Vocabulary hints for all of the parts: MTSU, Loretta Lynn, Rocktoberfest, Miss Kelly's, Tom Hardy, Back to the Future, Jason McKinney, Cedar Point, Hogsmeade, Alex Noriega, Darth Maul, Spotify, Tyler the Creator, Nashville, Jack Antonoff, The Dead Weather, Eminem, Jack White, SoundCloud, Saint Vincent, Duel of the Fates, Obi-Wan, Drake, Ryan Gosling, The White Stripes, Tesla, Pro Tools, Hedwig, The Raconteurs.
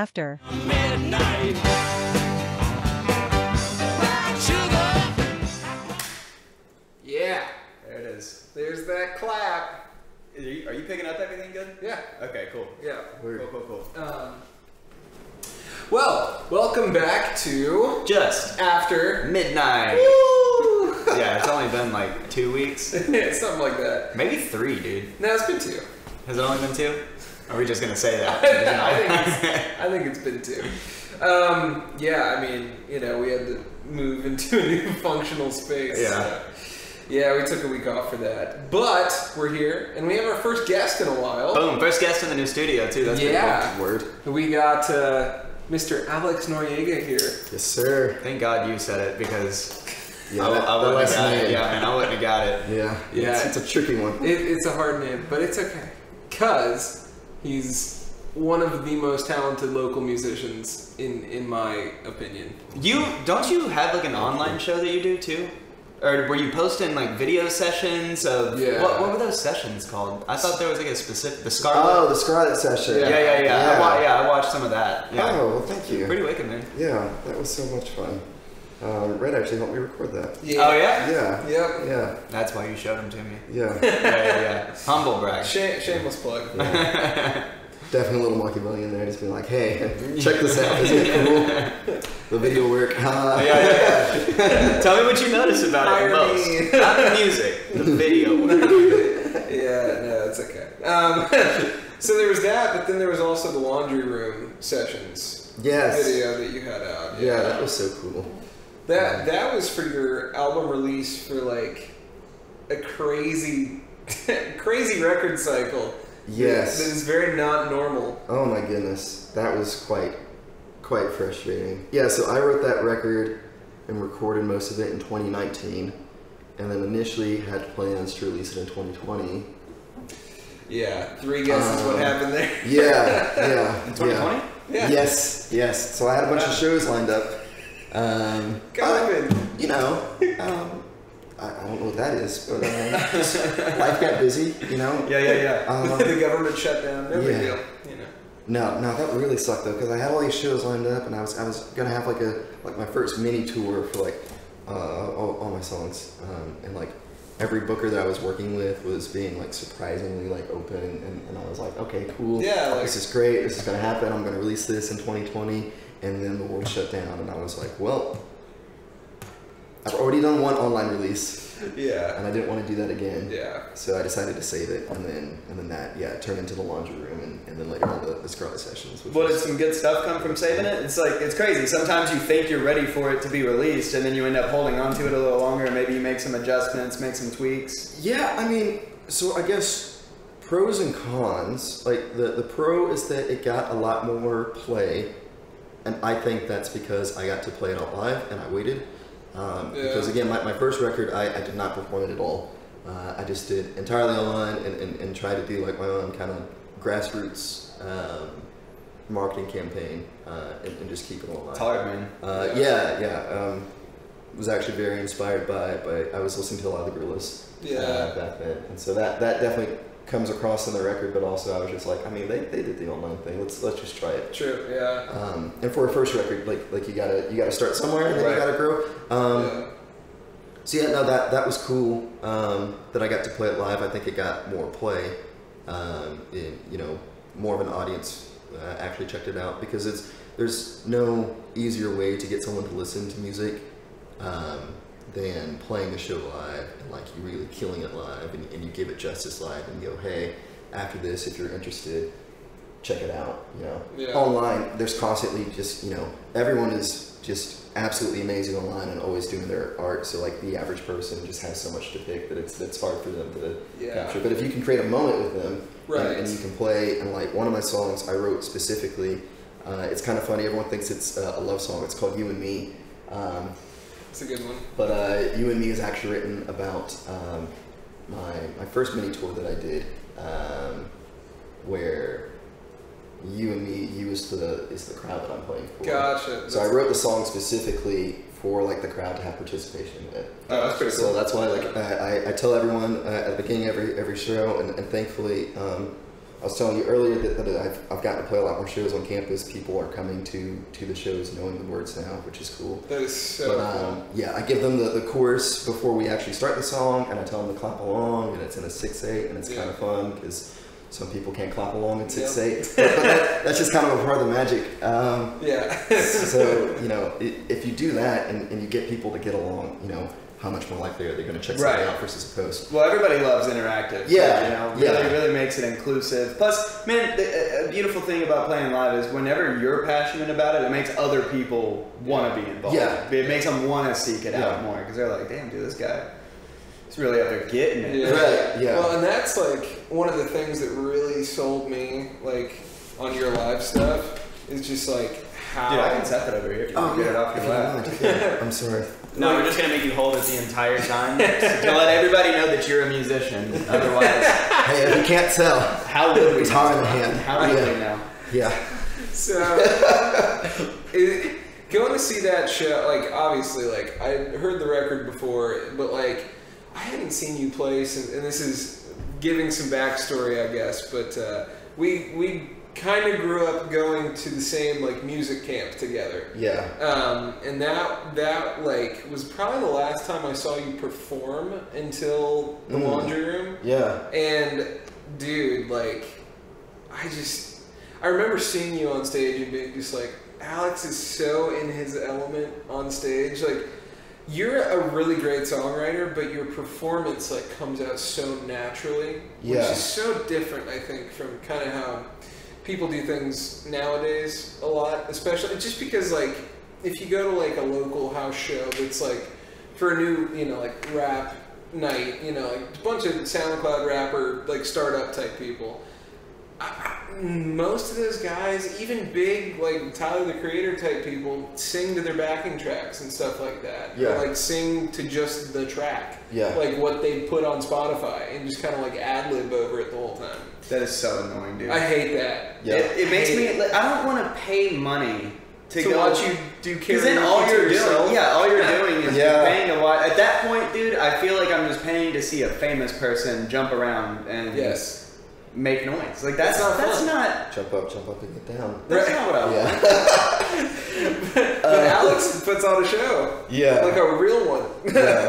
after. Midnight. Yeah, there it is. There's that clap. Are you picking up everything good? Yeah. Okay, cool. Yeah. Weird. Cool. Well, welcome back to Just After Midnight. Woo! Yeah, it's only been like 2 weeks. Yeah, something like that. Maybe 3, dude. No, it's been 2. Has it only been 2? Are we just gonna say that? I think it's been 2. Yeah, I mean, you know, we had to move into a new functional space. Yeah. So. Yeah, we took a week off for that, but we're here, and we have our first guest in a while. Boom, first guest in the new studio too. That's pretty word. We got Mr. Alex Noriega here. Yes, sir. Thank God you said it, because yeah, I wouldn't have got it. Yeah, and I wouldn't have got it. Yeah. It's a tricky one. It's a hard name, but it's okay, cause he's one of the most talented local musicians in my opinion. Don't you have like an online show that you do too? Or were you posting like video sessions of what were those sessions called? I thought there was like a specific the Scarlet session. Yeah. I watched some of that. Yeah. Oh, well, thank you. Pretty wicked, man. Yeah, that was so much fun. Red actually helped me record that. Yeah. Oh yeah. Yeah. Yep. Yeah. That's why you showed him to me. Yeah. yeah. Humble brag. Shameless plug. Yeah. Definitely a little monkey money in there, just being like, hey, check this out, isn't it cool? The video work, Yeah. Tell me what you notice about it most. Not the music, the video work. Yeah, no, it's okay. So there was that, but then there was also the laundry room sessions video that you had out. Yeah, that was so cool. That was for your album release for like a crazy record cycle. Yes. That is very not normal. Oh my goodness. That was quite frustrating. Yeah, so I wrote that record and recorded most of it in 2019, and then initially had plans to release it in 2020. Yeah, 3 guesses what happened there. Yeah. In 2020? Yeah. Yes. So I had a bunch of shows lined up. I don't know what that is, but life got busy, you know? Yeah. The government shut down, no big deal, you know? No, that really sucked though, because I had all these shows lined up, and I was going to have like my first mini tour for like all my songs, and like every booker that I was working with was being like surprisingly like open, and I was like, okay, cool, this is great, this is going to happen, I'm going to release this in 2020, and then the world shut down, and I was like, well, I've already done one online release. Yeah. And I didn't want to do that again. Yeah. So I decided to save it, and then that turned into the laundry room, and then later on the Scarlet sessions. What did some good stuff come from saving it? It's like, it's crazy. Sometimes you think you're ready for it to be released, and then you end up holding on to it a little longer, and maybe you make some adjustments, make some tweaks. Yeah, I mean, so I guess pros and cons. Like the pro is that it got a lot more play, and I think that's because I got to play it out live and I waited. Because again, my first record, I did not perform it at all. I just did entirely online and tried to do like my own kind of grassroots marketing campaign and just keep it online. Tired, man. Was actually very inspired by I was listening to a lot of the Gorillaz back then, and so that definitely comes across in the record. But also, I was just like, I mean, they did the online thing. Let's just try it. True. Yeah. And for a first record, like you gotta start somewhere, and then you gotta grow. So yeah, no, that was cool. That I got to play it live. I think it got more play. More of an audience actually checked it out, because there's no easier way to get someone to listen to music than playing the show live, and like you really killing it live, and you give it justice live, and you go, hey, after this, if you're interested, check it out, you know? Yeah. Online, there's constantly just, you know, everyone is just absolutely amazing online and always doing their art, so like the average person just has so much to pick that it's hard for them to capture. But if you can create a moment with them, and you can play, and like one of my songs I wrote specifically, it's kind of funny, everyone thinks it's a love song, it's called You and Me. It's a good one. But You and Me is actually written about my first mini tour that I did, where You and Me, you is the crowd that I'm playing for. Gotcha. So I wrote the song specifically for like the crowd to have participation in it. Oh, that's pretty cool. So that's why like I tell everyone at the beginning of every show, and thankfully I was telling you earlier that I've gotten to play a lot more shows on campus. People are coming to the shows knowing the words now, which is cool. That is so cool. Yeah, I give them the chorus before we actually start the song, and I tell them to clap along, and it's in a 6/8, and it's kind of fun because some people can't clap along in 6/8. But that's just kind of a part of the magic. So, you know, if you do that and you get people to get along, you know, how much more likely are they going to check something out versus a post? Well, everybody loves interactive. Yeah, so, you know, really makes it inclusive. Plus, man, a beautiful thing about playing live is whenever you're passionate about it, it makes other people want to be involved. Yeah, it makes them want to seek it out more because they're like, "Damn, dude, this guy is really out there getting it." Yeah. Right. Yeah. Well, and that's like one of the things that really sold me, like on your live stuff, is just like how. Dude, I can set that over here. If you want to get it off your lap. Yeah. I'm sorry. No, we're just going to make you hold it the entire time to let everybody know that you're a musician. Otherwise, hey, if you can't tell, how would we know? How would we know? Yeah. So, going to see that show, like, obviously, like, I heard the record before, but, like, I hadn't seen you play since, and this is giving some backstory, I guess, but we kind of grew up going to the same like music camp together. Yeah. And that like was probably the last time I saw you perform until the laundry room. Yeah. And dude, like, I remember seeing you on stage and being just like, Alex is so in his element on stage. Like, you're a really great songwriter, but your performance like comes out so naturally, which is so different, I think, from kind of how people do things nowadays a lot, especially just because, like, if you go to like a local house show that's like for a new, you know, like rap night, you know, like a bunch of SoundCloud rapper, like startup type people, most of those guys, even big like Tyler the Creator type people, sing to their backing tracks and stuff like that. Yeah. Or, like, sing to just the track. Yeah. Like what they put on Spotify and just kind of like ad lib over it the whole time. That is so annoying, dude. I hate that. Yeah. It makes me. I don't want to pay money to watch you do karaoke. Because then all you're doing, all you're doing is you're paying to watch. At that point, dude, I feel like I'm just paying to see a famous person jump around and make noise. Like, that's not jump up and get down. That's not what I want. But Alex puts on a show. Yeah. Like a real one. Yeah.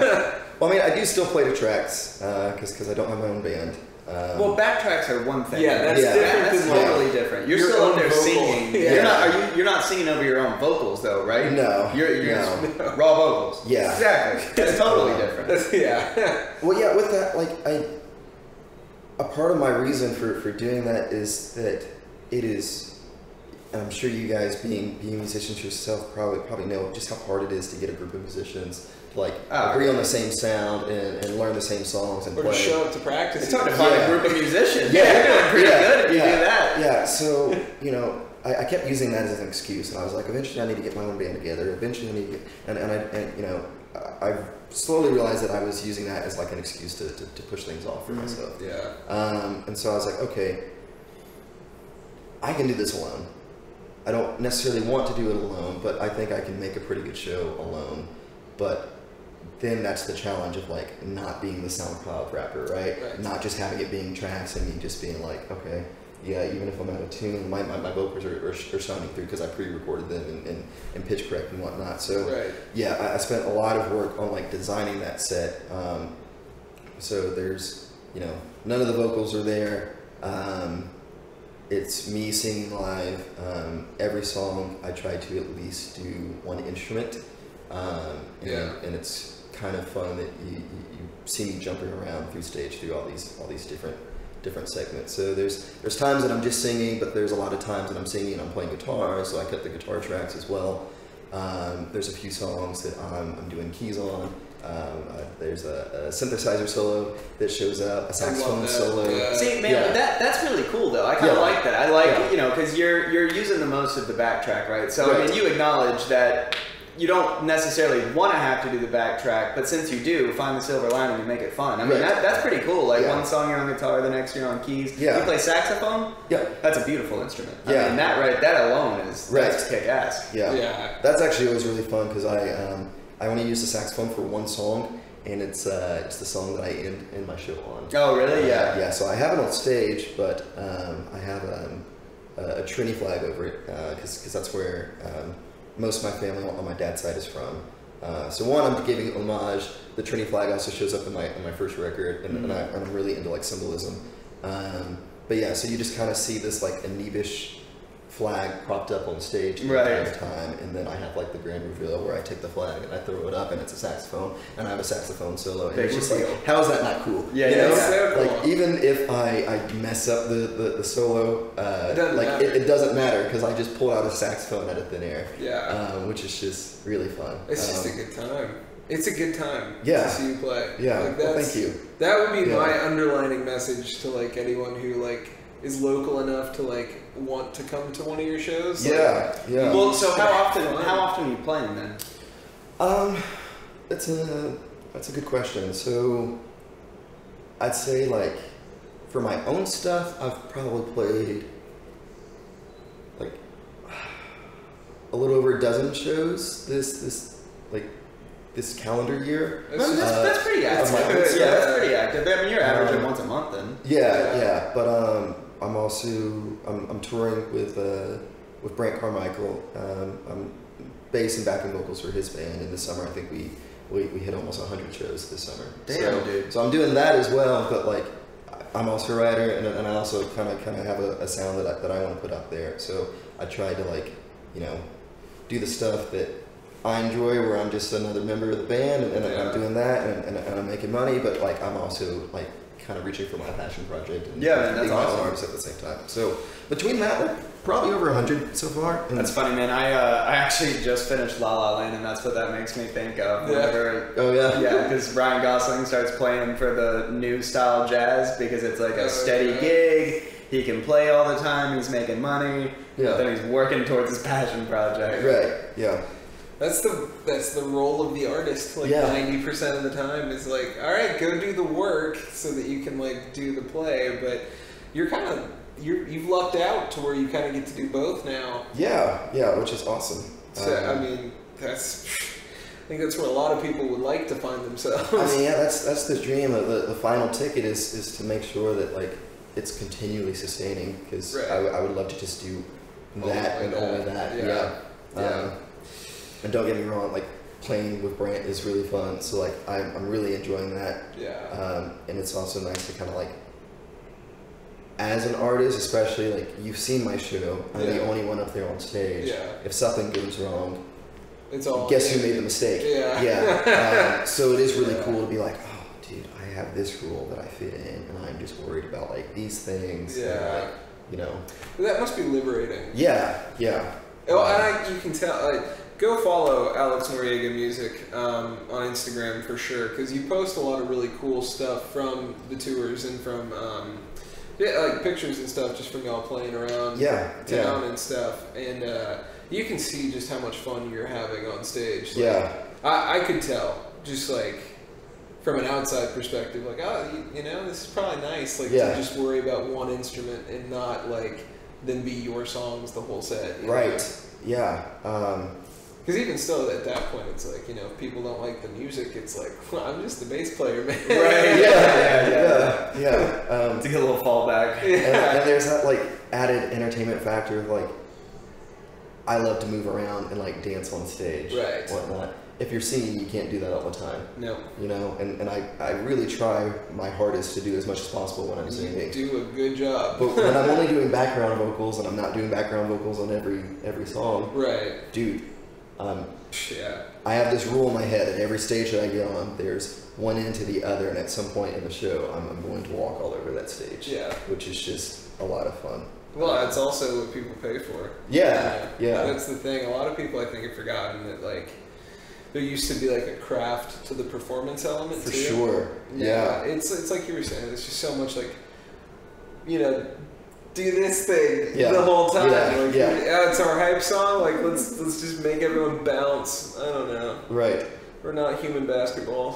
Well, I mean, I do still play the tracks because I don't have my own band. Well, backtracks are one thing. Yeah, that's totally different. You're still out there singing. Yeah. You're not singing over your own vocals, though, right? No. You're raw vocals. Yeah. Exactly. That's totally different. Well, yeah, with that, like, a part of my reason for doing that is that it is, and I'm sure you guys being musicians yourself probably know just how hard it is to get a group of musicians like agree on the same sound and learn the same songs and play. Or show up to practice. It's hard to find a group of musicians. Yeah, you're doing pretty good if you do that. Yeah, so, you know, I kept using that as an excuse, and I was like, eventually I need to get my own band together. Eventually I need to get, and you know, I've slowly realized that I was using that as like an excuse to push things off for myself. Yeah. And so I was like, okay, I can do this alone. I don't necessarily want to do it alone, but I think I can make a pretty good show alone. But then that's the challenge of like not being the SoundCloud rapper, right? Not just having it being tracks and me just being like, okay, yeah, even if I'm out of tune, my vocals are sounding through because I pre-recorded them and pitch correct and whatnot. So yeah, I spent a lot of work on like designing that set. So there's, you know, none of the vocals are there. It's me singing live. Every song I try to at least do one instrument. And it's kind of fun that you see me jumping around through stage through all these different segments. So there's times that I'm just singing, but there's a lot of times that I'm singing and I'm playing guitar, so I cut the guitar tracks as well. There's a few songs that I'm doing keys on. There's a synthesizer solo that shows up, a saxophone solo. Yeah. See, man, that's really cool though. I kind of like that. I like you know, because you're using the most of the backtrack, right? So I mean, you acknowledge that. You don't necessarily want to have to do the backtrack, but since you do, find the silver lining and make it fun. I mean, that's pretty cool. Like one song you're on guitar, the next you're on keys. Yeah. You play saxophone? Yeah. That's a beautiful instrument. Yeah. I mean, that alone is that's kick-ass. Yeah. That's actually always really fun because I only use the saxophone for one song, and it's the song that I end my show on. Oh, really? Yeah. Yeah. So I have it on stage, but I have a Trini flag over it because that's where most of my family on my dad's side is from. So one, I'm giving homage. The Trini flag also shows up in my first record, and, mm-hmm. and I'm really into like symbolism. But yeah, so you just kind of see this like Nebish flag propped up on stage at the time, and then I have like the grand reveal where I take the flag and I throw it up, and it's a saxophone, and I have a saxophone solo, and it's just like, how is that not cool? Yeah, you know? So cool. Like even if I mess up the solo, it doesn't matter because I just pull out a saxophone out of thin air. Yeah, which is just really fun. It's just a good time. It's a good time to see you play. Yeah, like well, thank you. That would be my underlining message to like anyone who like is local enough to like want to come to one of your shows. Like, yeah. Well, so how often are you playing then? That's a good question. So I'd say like for my own stuff, I've probably played like a little over a dozen shows this calendar year. That's pretty active. That's pretty active. I mean, you're averaging once a month then. Yeah. But I'm also I'm touring with Brant Carmichael. I'm bass and backing vocals for his band, and this summer I think we hit almost 100 shows this summer. Damn, dude. So I'm doing that as well, but like I'm also a writer, and I also kind of have a sound that I want to put out there. So I try to like do the stuff that I enjoy, where I'm just another member of the band and I'm doing that and I'm making money, but like I'm also like kind of reaching for my passion project and that's awesome. Arms at the same time. So between that, we're probably over 100 so far. And that's funny, man. I actually just finished La La Land, and that's what that makes me think of. Whenever, because Ryan Gosling starts playing for the new style jazz because it's like a steady gig. He can play all the time. He's making money. Yeah. But then he's working towards his passion project. Right. Yeah. That's the role of the artist. Like 90% of the time, is like, all right, go do the work so that you can like do the play. But you're you've lucked out to where you kind of get to do both now. Yeah, which is awesome. So I mean, I think that's where a lot of people would like to find themselves. I mean, yeah, that's the dream. The final ticket is to make sure that like it's continually sustaining, because I would love to just do that and only that. And don't get me wrong, like playing with Brant is really fun. So like I'm really enjoying that. Yeah. And it's also nice to kind of like, as an artist, especially like you've seen my show. I'm the only one up there on stage. Yeah. If something goes wrong, it's all guess who made the mistake. Yeah. Yeah. So it is really cool to be like, oh, dude, I have this rule that I fit in, and I'm just worried about like these things. Yeah. And, like, that must be liberating. Yeah. Yeah. Oh, and you can tell. Like, go follow Alex Noriega Music on Instagram for sure, because you post a lot of really cool stuff from the tours and from like pictures and stuff just from y'all playing around town and stuff. And you can see just how much fun you're having on stage. Like, I could tell just like from an outside perspective, like, oh, you know, this is probably nice. Like to just worry about one instrument and not like then be your songs the whole set. Because even still, at that point, it's like, if people don't like the music, it's like, well, I'm just the bass player, man. Right, yeah. To get a little fallback. Yeah. And there's that, like, added entertainment factor of, like, I love to move around and, like, dance on stage. Right. Whatnot. If you're singing, you can't do that all the time. No. And I really try my hardest to do as much as possible when I'm singing. You do a good job. But when I'm only doing background vocals, and I'm not doing background vocals on every song. Right. Dude. I have this rule in my head that every stage that I get on, there's one end to the other, and at some point in the show, I'm going to walk all over that stage. Yeah, which is just a lot of fun. Well, that's also what people pay for. Yeah. That's the thing. A lot of people, I think, have forgotten that like there used to be like a craft to the performance element. For sure. Yeah. It's like you were saying. There's just so much like do this thing the whole time. It's our hype song. Like let's just make everyone bounce. I don't know. Right. We're not human basketballs.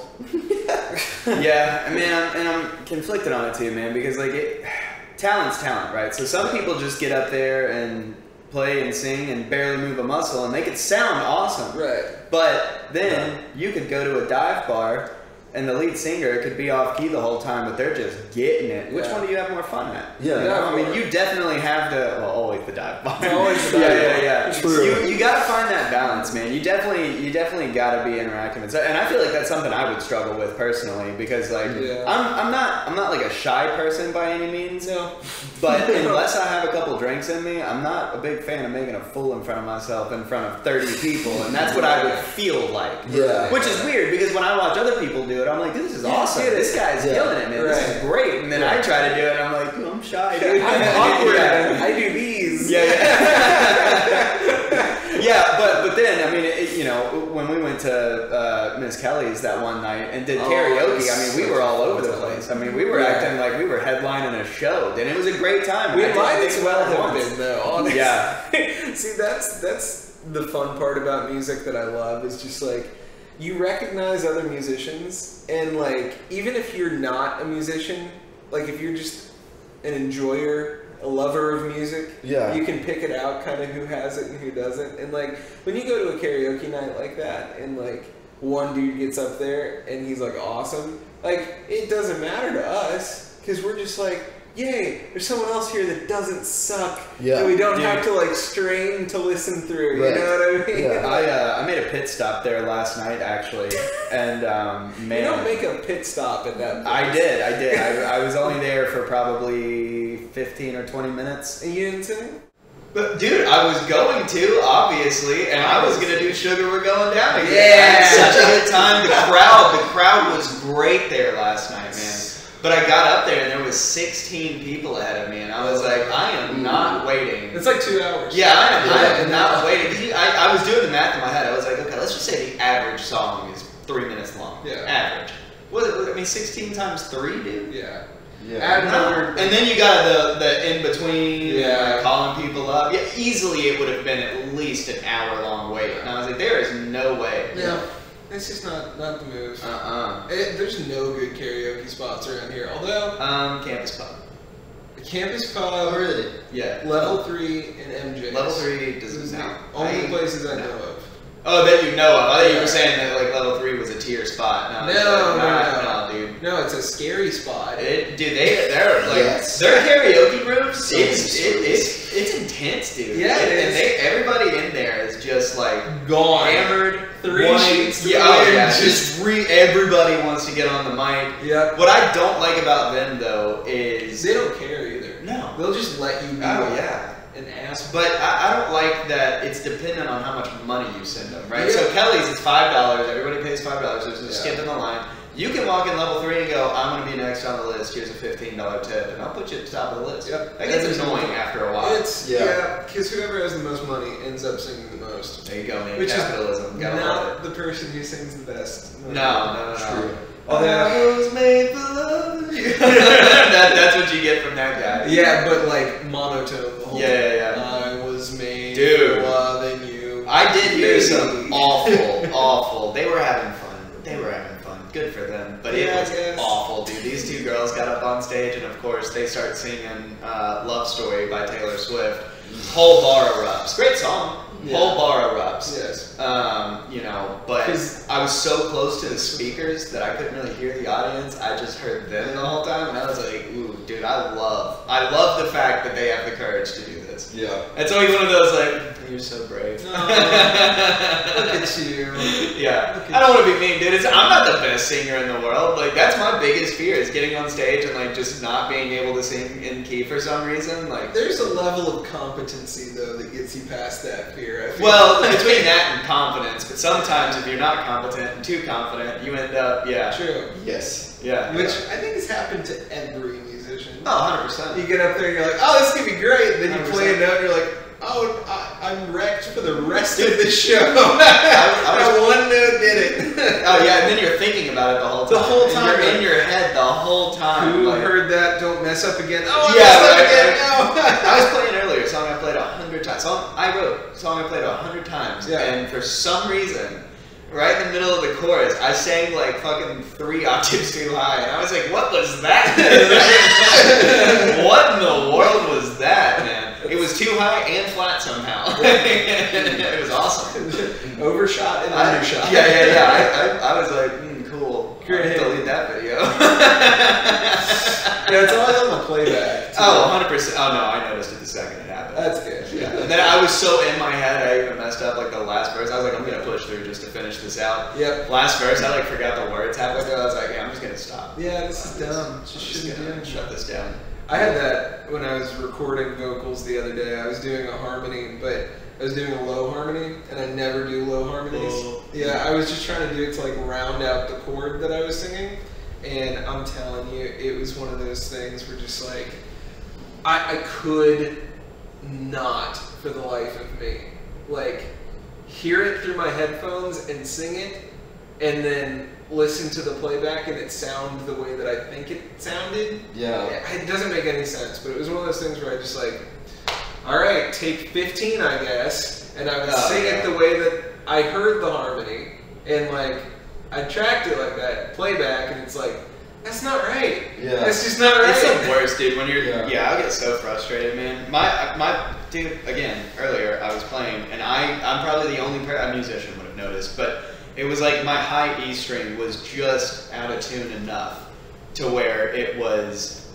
I'm conflicted on it too, man. Because like talent's talent, right? So some people just get up there and play and sing and barely move a muscle, and they could sound awesome. Right. But then you could go to a dive bar and the lead singer could be off key the whole time, but they're just getting it. Which one do you have more fun at? Yeah, you know? I mean, you definitely have to. Well, always the dive bar. Always the dive bar. Yeah. True. You gotta find that balance, man. You definitely gotta be interacting with. And I feel like that's something I would struggle with personally, because like I'm not like a shy person by any means. No. But unless I have a couple drinks in me, I'm not a big fan of making a fool in front of myself in front of 30 people, and that's what I would feel like. Yeah. Which is weird, because when I watch other people do it, I'm like, this is awesome. This guy's killing it, man. Right. This is great. And then I try to do it, and I'm like, I'm shy. Dude. I'm awkward. Yeah. I do these. Yeah. But then, I mean, you know, when we went to Miss Kelly's that one night and did karaoke, I mean, we were all over the place. I mean, we were acting like we were headlining a show, and it was a great time. We might as well have been, though, honestly. Yeah. See, that's the fun part about music that I love, is just like, you recognize other musicians, and like, even if you're not a musician, like if you're just an enjoyer, a lover of music, you can pick it out kind of who has it and who doesn't. And like, when you go to a karaoke night like that, and like one dude gets up there and he's like awesome, like it doesn't matter to us, because we're just like, yay, there's someone else here that doesn't suck, and we don't have to like strain to listen through. You know what I mean? Yeah. I made a pit stop there last night, actually, and man, you don't make a pit stop at that place. I did. I was only there for probably 15 or 20 minutes. And you didn't sing? But dude, I was going to, obviously, and I was going to do Sugar We're Going Down again. Yeah, such a good time. The crowd was great there last night, man. But I got up there and there was 16 people ahead of me, and I was like, I am not waiting. It's like 2 hours. Yeah, I am not waiting. I was doing the math in my head. I was like, okay, let's just say the average song is 3 minutes long. Yeah. Average. What, I mean, 16 times 3, dude? Yeah. And then you got the in between, like calling people up. Yeah, easily it would have been at least an hour long wait. And I was like, there is no way. Yeah. It's just not the move. There's no good karaoke spots around here. Although Campus Pub. Campus Pub. Oh, really? Yeah. Level 3 and MJ's. Level 3 doesn't count. Only places I know of. Oh, that you know of. I thought you were saying that like Level 3 was a tier spot. No, dude. No, it's a scary spot. They're like their karaoke rooms. It's intense, dude. Yeah, everybody in there is just like gone, hammered. Everybody wants to get on the mic. Yeah. What I don't like about them though is they don't care either. No. They'll just let you be an ass. But I don't like that it's dependent on how much money you send them, right? Yeah. So Kelly's is $5. Everybody pays $5. There's no skipping the line. You can walk in Level 3 and go, I'm going to be next on the list. Here's a $15 tip, and I'll put you at the top of the list. Yep. That gets annoying after a while. Because whoever has the most money ends up singing the most. There you go, man. Which capitalism. Not the person who sings the best. No. True. Although I was made for love. That's what you get from that guy. Yeah, but like monotone the whole time. I was made for loving you. I did hear some awful. They were having fun. Good for them, but it was awful, dude. These two girls got up on stage, and of course they start singing Love Story by Taylor Swift. Whole bar erupts. Great song. Whole bar erupts. Yes. But I was so close to the speakers that I couldn't really hear the audience. I just heard them the whole time, and I was like, ooh, dude, I love the fact that they have the courage to do this. Yeah. It's always one of those like, you're so brave. Oh, look at you. Yeah. I don't want to be mean, dude. I'm not the best singer in the world. Like, that's my biggest fear, is getting on stage and like just not being able to sing in key for some reason. Like, there's a level of competency though that gets you past that fear. Well, between that and confidence, but sometimes if you're not competent and too confident, you end up, True. Yes. Yeah. Which I think has happened to every musician. Oh, 100%. You get up there and you're like, oh, this is going to be great. Then you 100%. Play it out and you're like, oh, I'm wrecked for the rest of the show. That one note did it. And then you're thinking about it the whole time. You're in your head the whole time. Who heard that? Don't mess up again. Oh, I messed up again. No. I was playing earlier a song I played 100 times. I wrote a song I played 100 times. Yeah. And for some reason, right in the middle of the chorus, I sang like fucking 3 octaves too high, and I was like, what was that? What in the world was that, man? It was too high and flat somehow. It was awesome. Overshot and undershot. Yeah. I was like, cool. You're gonna delete that video. Yeah, it's always on the playback. Too. Oh, 100%. Oh no, I noticed it the second it happened. That's good. Yeah. And then I was so in my head, I even messed up like the last verse. I was like, I'm gonna push through just to finish this out. Yep. Last verse, I like forgot the words halfway through. I was like, yeah, I'm just gonna stop. Yeah, this is dumb. Just shut this down. I had that when I was recording vocals the other day. I was doing a harmony, but I was doing a low harmony, and I never do low harmonies. Whoa. Yeah, I was just trying to do it to like round out the chord that I was singing, and I'm telling you, it was one of those things where just like, I could not for the life of me, like, hear it through my headphones and sing it, and then listen to the playback and it sound the way that I think it sounded. Yeah. It doesn't make any sense, but it was one of those things where I just like, all right, take 15, I guess, and I would sing it the way that I heard the harmony, and like, I tracked it like that, playback, and it's like, that's not right. Yeah. That's just not right. It's the worst, dude, when you're, yeah, I get so frustrated, man. My dude, again, earlier, I was playing, and I'm probably the only musician would have noticed, but it was like my high E string was just out of tune enough to where it was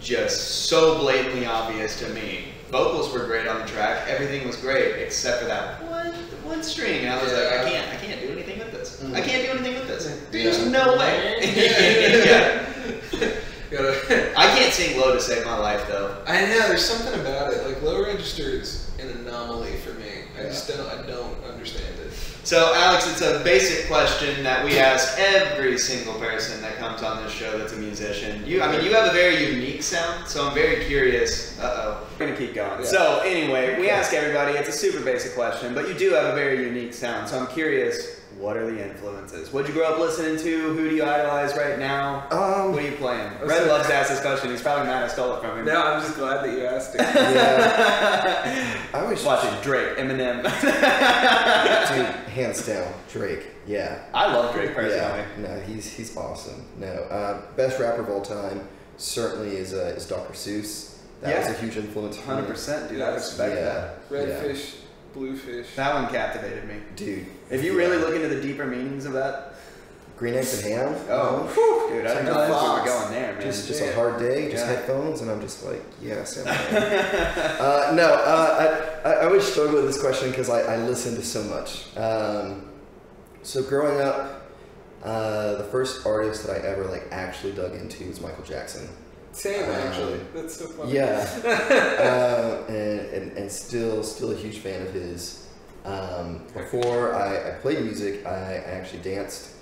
just so blatantly obvious to me. Vocals were great on the track, everything was great except for that one string. And I was like, I can't do anything with this. I can't do anything with this. There's no way. I can't sing low to save my life though. I know, there's something about it. Like low register is an anomaly for me. I just don't understand it. So Alex, it's a basic question that we ask every single person that comes on this show that's a musician. I mean, you have a very unique sound, so I'm very curious. We're gonna keep going. Yeah. So anyway, we ask everybody, it's a super basic question, but you do have a very unique sound, so I'm curious, what are the influences? What'd you grow up listening to? Who do you idolize right now? What are you playing? Red loves to ask this question. He's probably mad I stole it from him. No, I'm just glad that you asked it. Yeah. I was watching Drake, Eminem. Dude, hands down, Drake. Yeah. I love Drake personally. Yeah. No, he's awesome. No, best rapper of all time certainly is Dr. Seuss. That was a huge influence. 100%, dude. I respect that. Redfish. Bluefish. That one captivated me. Dude. If you really look into the deeper meanings of that. Green eggs and ham? Oh. Dude, I didn't realize we were going there, man. Just a hard day, just headphones, and I'm just like, yes. I always struggle with this question because I listen to so much. So growing up, the first artist that I ever like actually dug into was Michael Jackson. Same actually. That's so funny. Yeah. And still a huge fan of his. Before I played music, I actually danced,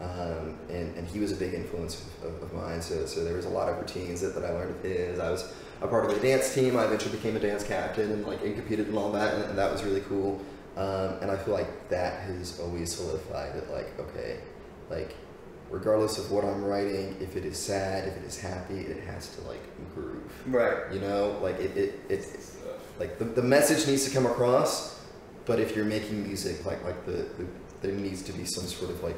and he was a big influence of mine. So there was a lot of routines that I learned of his. I was a part of a dance team. I eventually became a dance captain and like competed and all that, and that was really cool. And I feel like that has always solidified that like, okay, like, regardless of what I'm writing, if it is sad, if it is happy, it has to like groove. Right. You know, like it's like the message needs to come across, but if you're making music, like the there needs to be some sort of like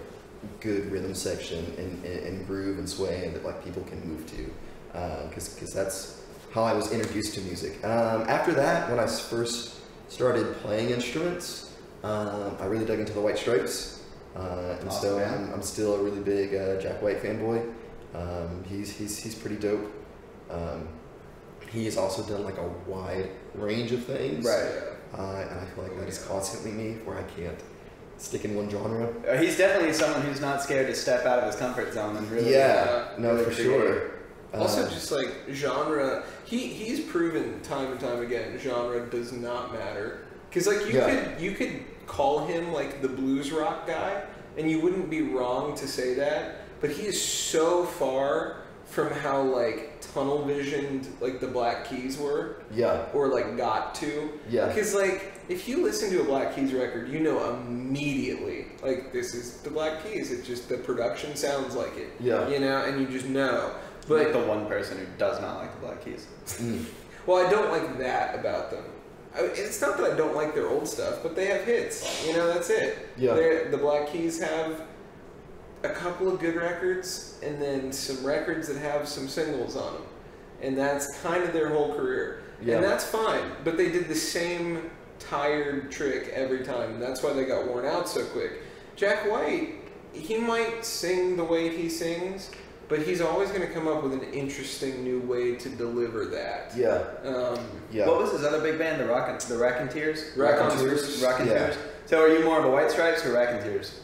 good rhythm section and groove and sway that like people can move to, because that's how I was introduced to music. After that, when I first started playing instruments, I really dug into the White Stripes. And awesome, so I'm still a really big Jack White fanboy. He's pretty dope. He has also done like a wide range of things. Right. And I feel like that is constantly me, where I can't stick in one genre. He's definitely someone who's not scared to step out of his comfort zone and really. Yeah. Really for sure. Also, just like genre, he's proven time and time again, genre does not matter. Because like you could call him like the blues rock guy, and you wouldn't be wrong to say that, but he is so far from how like tunnel visioned like the Black Keys were, or like got to, because like if you listen to a Black Keys record, you know immediately like this is the Black Keys. It's just the production sounds like it, you know, and you just know. But like the one person who does not like the Black Keys. Well, I don't like that about them. It's not that I don't like their old stuff, but they have hits. You know, that's it. Yeah. The Black Keys have a couple of good records, and then some records that have some singles on them. And that's kind of their whole career. Yeah. And that's fine. But they did the same tired trick every time. And that's why they got worn out so quick. Jack White, he might sing the way he sings, but he's always going to come up with an interesting new way to deliver that. Yeah. What was his other big band? The Raconteurs? Raconteurs. Raconteurs. Yeah. So are you more of a White Stripes or Raconteurs?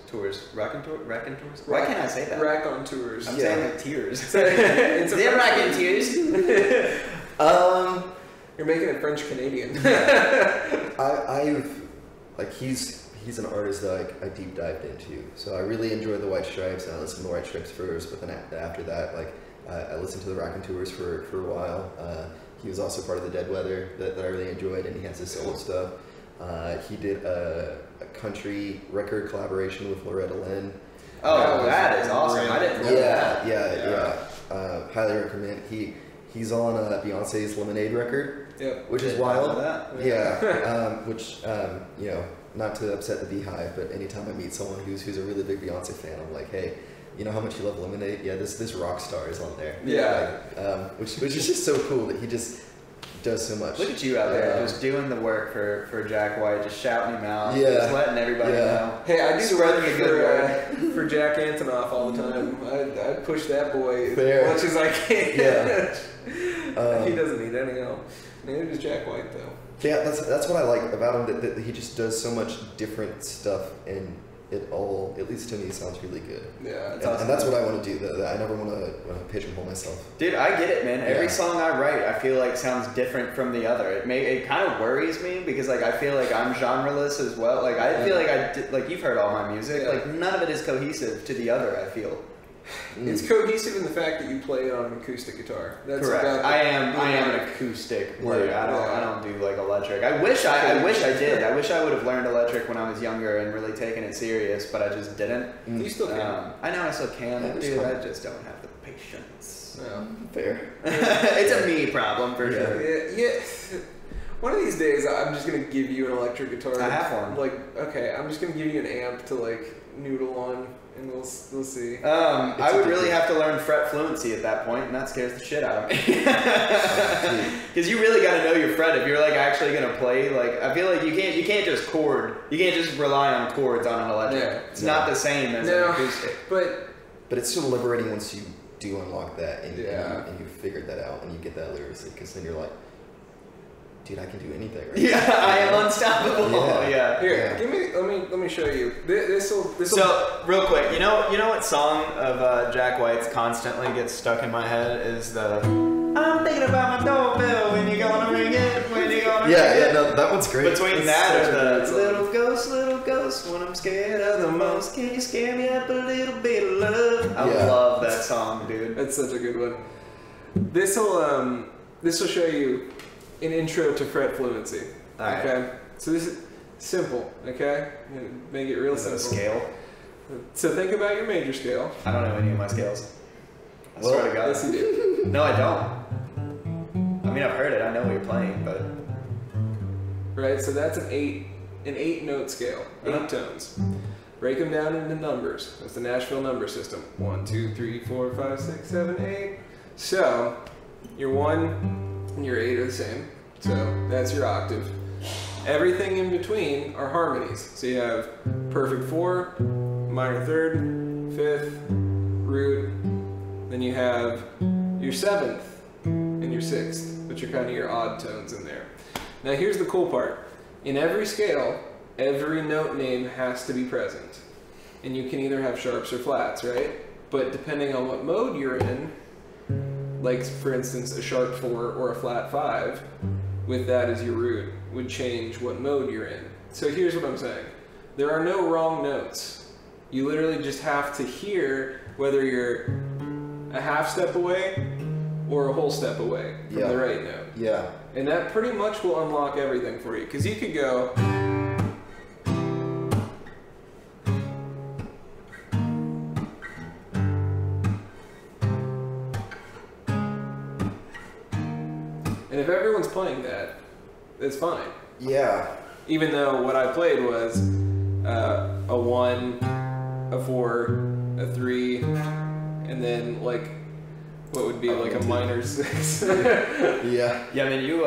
Raconteurs? Why can't I say that? Raconteurs. I'm saying like tears. They're Raconteurs. You're making it French Canadian. He's an artist that I deep dived into. So I really enjoyed the White Stripes, and I listened to the White Stripes first, but then after that, I listened to the Raconteurs for a while. He was also part of the Dead Weather that I really enjoyed, and he has his solo stuff. He did a country record collaboration with Loretta Lynn. Oh, that is awesome! I didn't know that. Yeah. Highly recommend. He's on Beyonce's Lemonade record, which is wild. Not to upset the beehive, but anytime I meet someone who's a really big Beyonce fan, I'm like, hey, you know how much you love Lemonade? Yeah, this rock star is on there. Yeah. Which is just so cool that he just does so much. Look at you out there, just doing the work for Jack White, just shouting him out, just letting everybody know. Hey, I do running a good word for Jack Antonoff all the time. I push that boy as much as I can. Yeah. He doesn't need any help. Neither does Jack White, though. Yeah, that's what I like about him, that he just does so much different stuff, and it all, at least to me, sounds really good. Yeah, it's awesome. And that's what I want to do. I never want to pigeonhole myself. Dude, I get it, man. Every song I write, I feel like sounds different from the other. It kind of worries me because I feel like I'm genreless as well. I feel like you've heard all my music. Yeah. None of it is cohesive to the other, I feel. It's cohesive in the fact that you play it on an acoustic guitar. That's correct. I am an acoustic player. I don't do electric. I wish I did. I wish I would have learned electric when I was younger and really taken it serious, but I just didn't. You still can. I know I still can, I just don't have the patience. Yeah. Fair. It's a me problem for sure. Yeah. One of these days, I'm just gonna give you an electric guitar. I have one. I'm just gonna give you an amp to noodle on. And we'll see. I would really have to learn fret fluency at that point, and that scares the shit out of me. Because you really got to know your fret if you're actually gonna play. I feel like you can't just chord. You can't just rely on chords on an electric. Yeah. It's not the same as an acoustic. But it's still liberating once you do unlock that and you figured that out and you get that literacy, because then you're like, dude, I can do anything. Right? Yeah, I am unstoppable. Yeah. Here, let me show you. This will. So real quick, you know what song of Jack White's constantly gets stuck in my head is the I'm thinking about my doorbell when you're gonna ring it, when you're gonna ring it. No, that one's great. Between that and the little ghost, when I'm scared of the most, can you scare me up a little bit of love? I love that song, dude. That's such a good one. This will show you an intro to fret fluency. Right. Okay, so this is simple. Okay, I'm gonna make it real simple. Scale. So think about your major scale. I don't know any of my scales. I swear to God. Yes, you do. No, I don't. I mean, I've heard it. I know what you're playing, but right. So that's an eight-note scale. Eight tones. Break them down into numbers. That's the Nashville number system. 1, 2, 3, 4, 5, 6, 7, 8. So your 1 and your 8 are the same. So that's your octave. Everything in between are harmonies. So you have perfect 4, minor 3rd, 5th, root. Then you have your 7th and your 6th, which are kind of your odd tones in there. Now here's the cool part. In every scale, every note name has to be present. And you can either have sharps or flats, right? But depending on what mode you're in, for instance, a sharp 4 or a flat 5, with that as your root, would change what mode you're in. So here's what I'm saying. There are no wrong notes. You literally just have to hear whether you're a half step away or a whole step away from the right note. Yeah. And that pretty much will unlock everything for you. Because you could go... And if everyone's playing that, it's fine. Yeah. Even though what I played was a 1, a 4, a 3, and then what would be like a minor six. Yeah. Yeah, I mean, you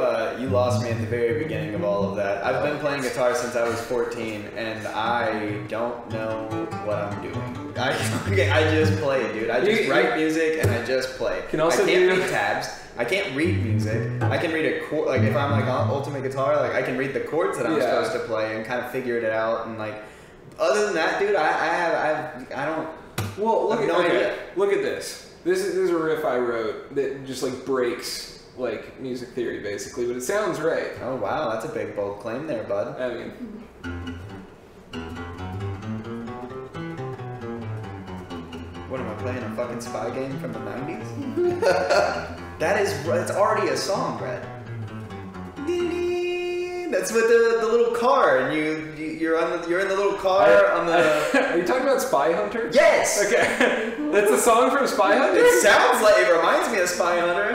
lost me at the very beginning of all of that. I've been playing guitar since I was 14, and I don't know what I'm doing. I just play, dude. I just write music and I just play. I can't read tabs. I can't read music. I can read a chord. Like if I'm like on Ultimate Guitar, like I can read the chords that I'm supposed to play and kind of figure it out. And like, other than that, dude, I don't. Well, look at look at this. This is a riff I wrote that just like breaks like music theory basically, but it sounds right. Oh wow, that's a big bold claim there, bud. I mean, what am I playing, a fucking spy game from the 90s? That's already a song, Brett. That's with the little car, and you're in the little car on the. Are you talking about Spy Hunter? Yes. Okay. That's a song from Spy Hunter. It sounds like it reminds me of Spy Hunter.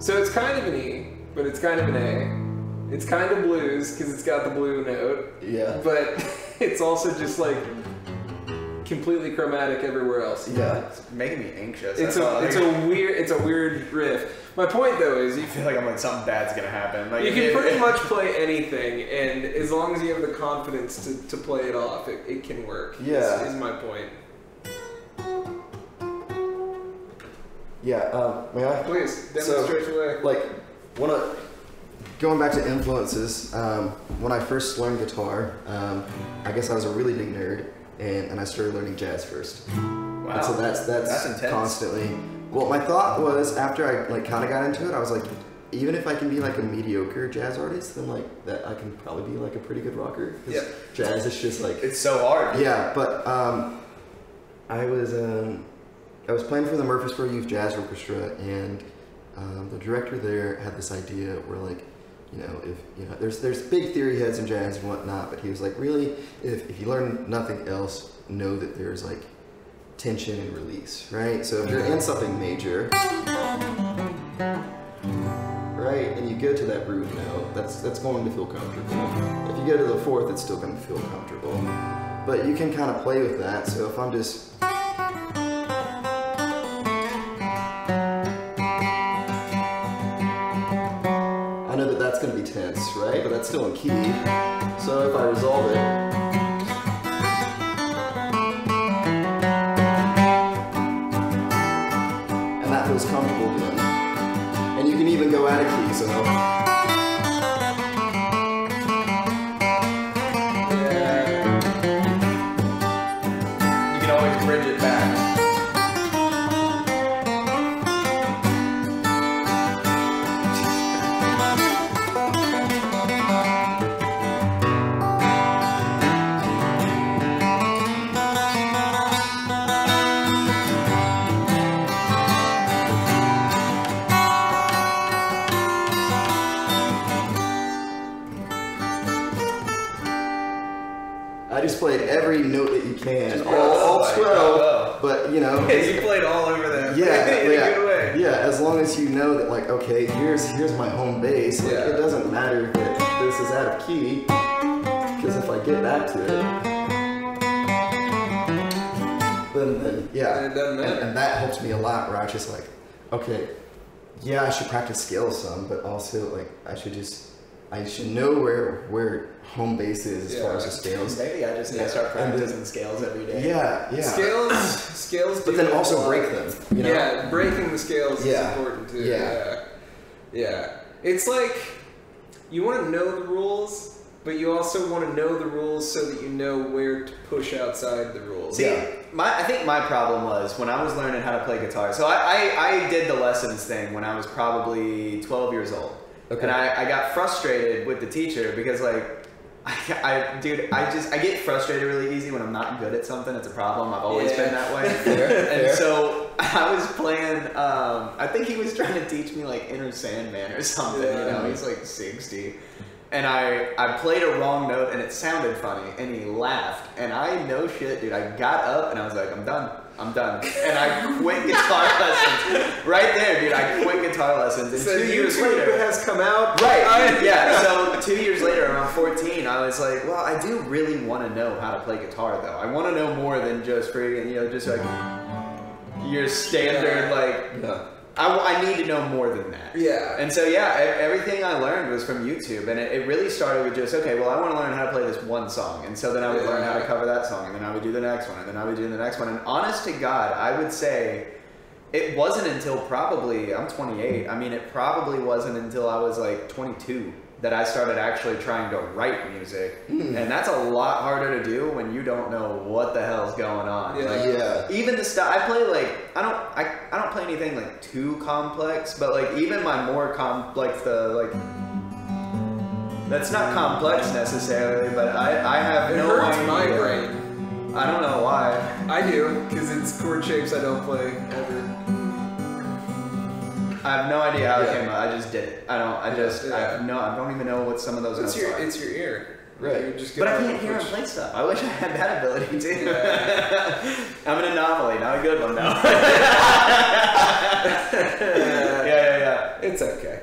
So it's kind of an E, but it's kind of an A. It's kind of blues because it's got the blue note. Yeah. But it's also just like. Completely chromatic everywhere else. Yeah, it's making me anxious. It's a weird riff. My point though is you feel like I'm like something bad's gonna happen. Like, you can pretty much play anything, and as long as you have the confidence to play it off, it can work. Yeah, is my point. Yeah. May I? Please demonstrate your way. Like going back to influences. When I first learned guitar, I guess I was a really big nerd. And I started learning jazz first. Wow. And so that's intense. Constantly. Well, my thought was after I like kind of got into it, I was like, even if I can be like a mediocre jazz artist, then like that I can probably be like a pretty good rocker. Yeah. Jazz is just like it's so hard. Yeah, but I was playing for the Murfreesboro Youth Jazz Orchestra, and the director there had this idea where like. You know, if you know, there's big theory heads in jazz and whatnot, but he was like, really, if you learn nothing else, know that there's like tension and release, right? So if you're in something major, right, and you go to that root note, that's going to feel comfortable. If you go to the fourth, it's still going to feel comfortable, but you can kind of play with that. So if I'm just tense, right? But that's still in key. So if I resolve it, and that feels comfortable then. And you can even go out of key, so. Yeah. You can always bridge it back. Can all 12, but you know, you played all over that. Yeah, in a good way. Yeah, as long as you know that, like, okay, here's my home base. Like, it doesn't matter that this is out of key, because if I get back to it, then yeah, it doesn't matter. And that helps me a lot. Where I just like, okay, yeah, I should practice scales some, but also like I should know where home base is as far as the scales. Maybe I just need to start practicing scales every day. Yeah, yeah. Scales. But then also break them. You know? Yeah, breaking the scales is important too. Yeah. Yeah. It's like you want to know the rules, but you also want to know the rules so that you know where to push outside the rules. See, I think my problem was when I was learning how to play guitar. So I did the lessons thing when I was probably 12 years old. Okay. And I got frustrated with the teacher because, like, I get frustrated really easy when I'm not good at something. It's a problem. I've always been that way. And so I was playing, I think he was trying to teach me, like, Inner Sandman or something, you know. He's, like, 60. And I played a wrong note, and it sounded funny, and he laughed. And I, no shit, dude, I got up, and I was like, I'm done. I'm done. And I quit guitar lessons. Right there, dude, I quit guitar lessons. And so 2 years later... it has come out. Right. Yeah, so 2 years later, around 14, I was like, well, I do really want to know how to play guitar, though. I want to know more than just freaking, you know, just like your standard, like... No. I need to know more than that. Yeah. And so, yeah, everything I learned was from YouTube. And it really started with just, okay, well, I want to learn how to play this one song. And so then I would learn how to cover that song. And then I would do the next one. And then I would do the next one. And honest to God, I would say it wasn't until probably, I'm 28. I mean, it probably wasn't until I was like 22 that I started actually trying to write music. And that's a lot harder to do when you don't know what the hell's going on. Yeah. Like, even the stuff, I play like, I don't play anything like too complex, but like even my more complex, that's not complex necessarily, but I have no idea. It hurts my brain. I don't know why. I do, because it's chord shapes I don't play ever. I have no idea how it came out. I just did it. I don't even know what some of those are. It's your ear. Right. You're just but I can't hear him play stuff. I wish I had that ability too. Yeah. I'm an anomaly, not a good one now. Yeah. It's okay.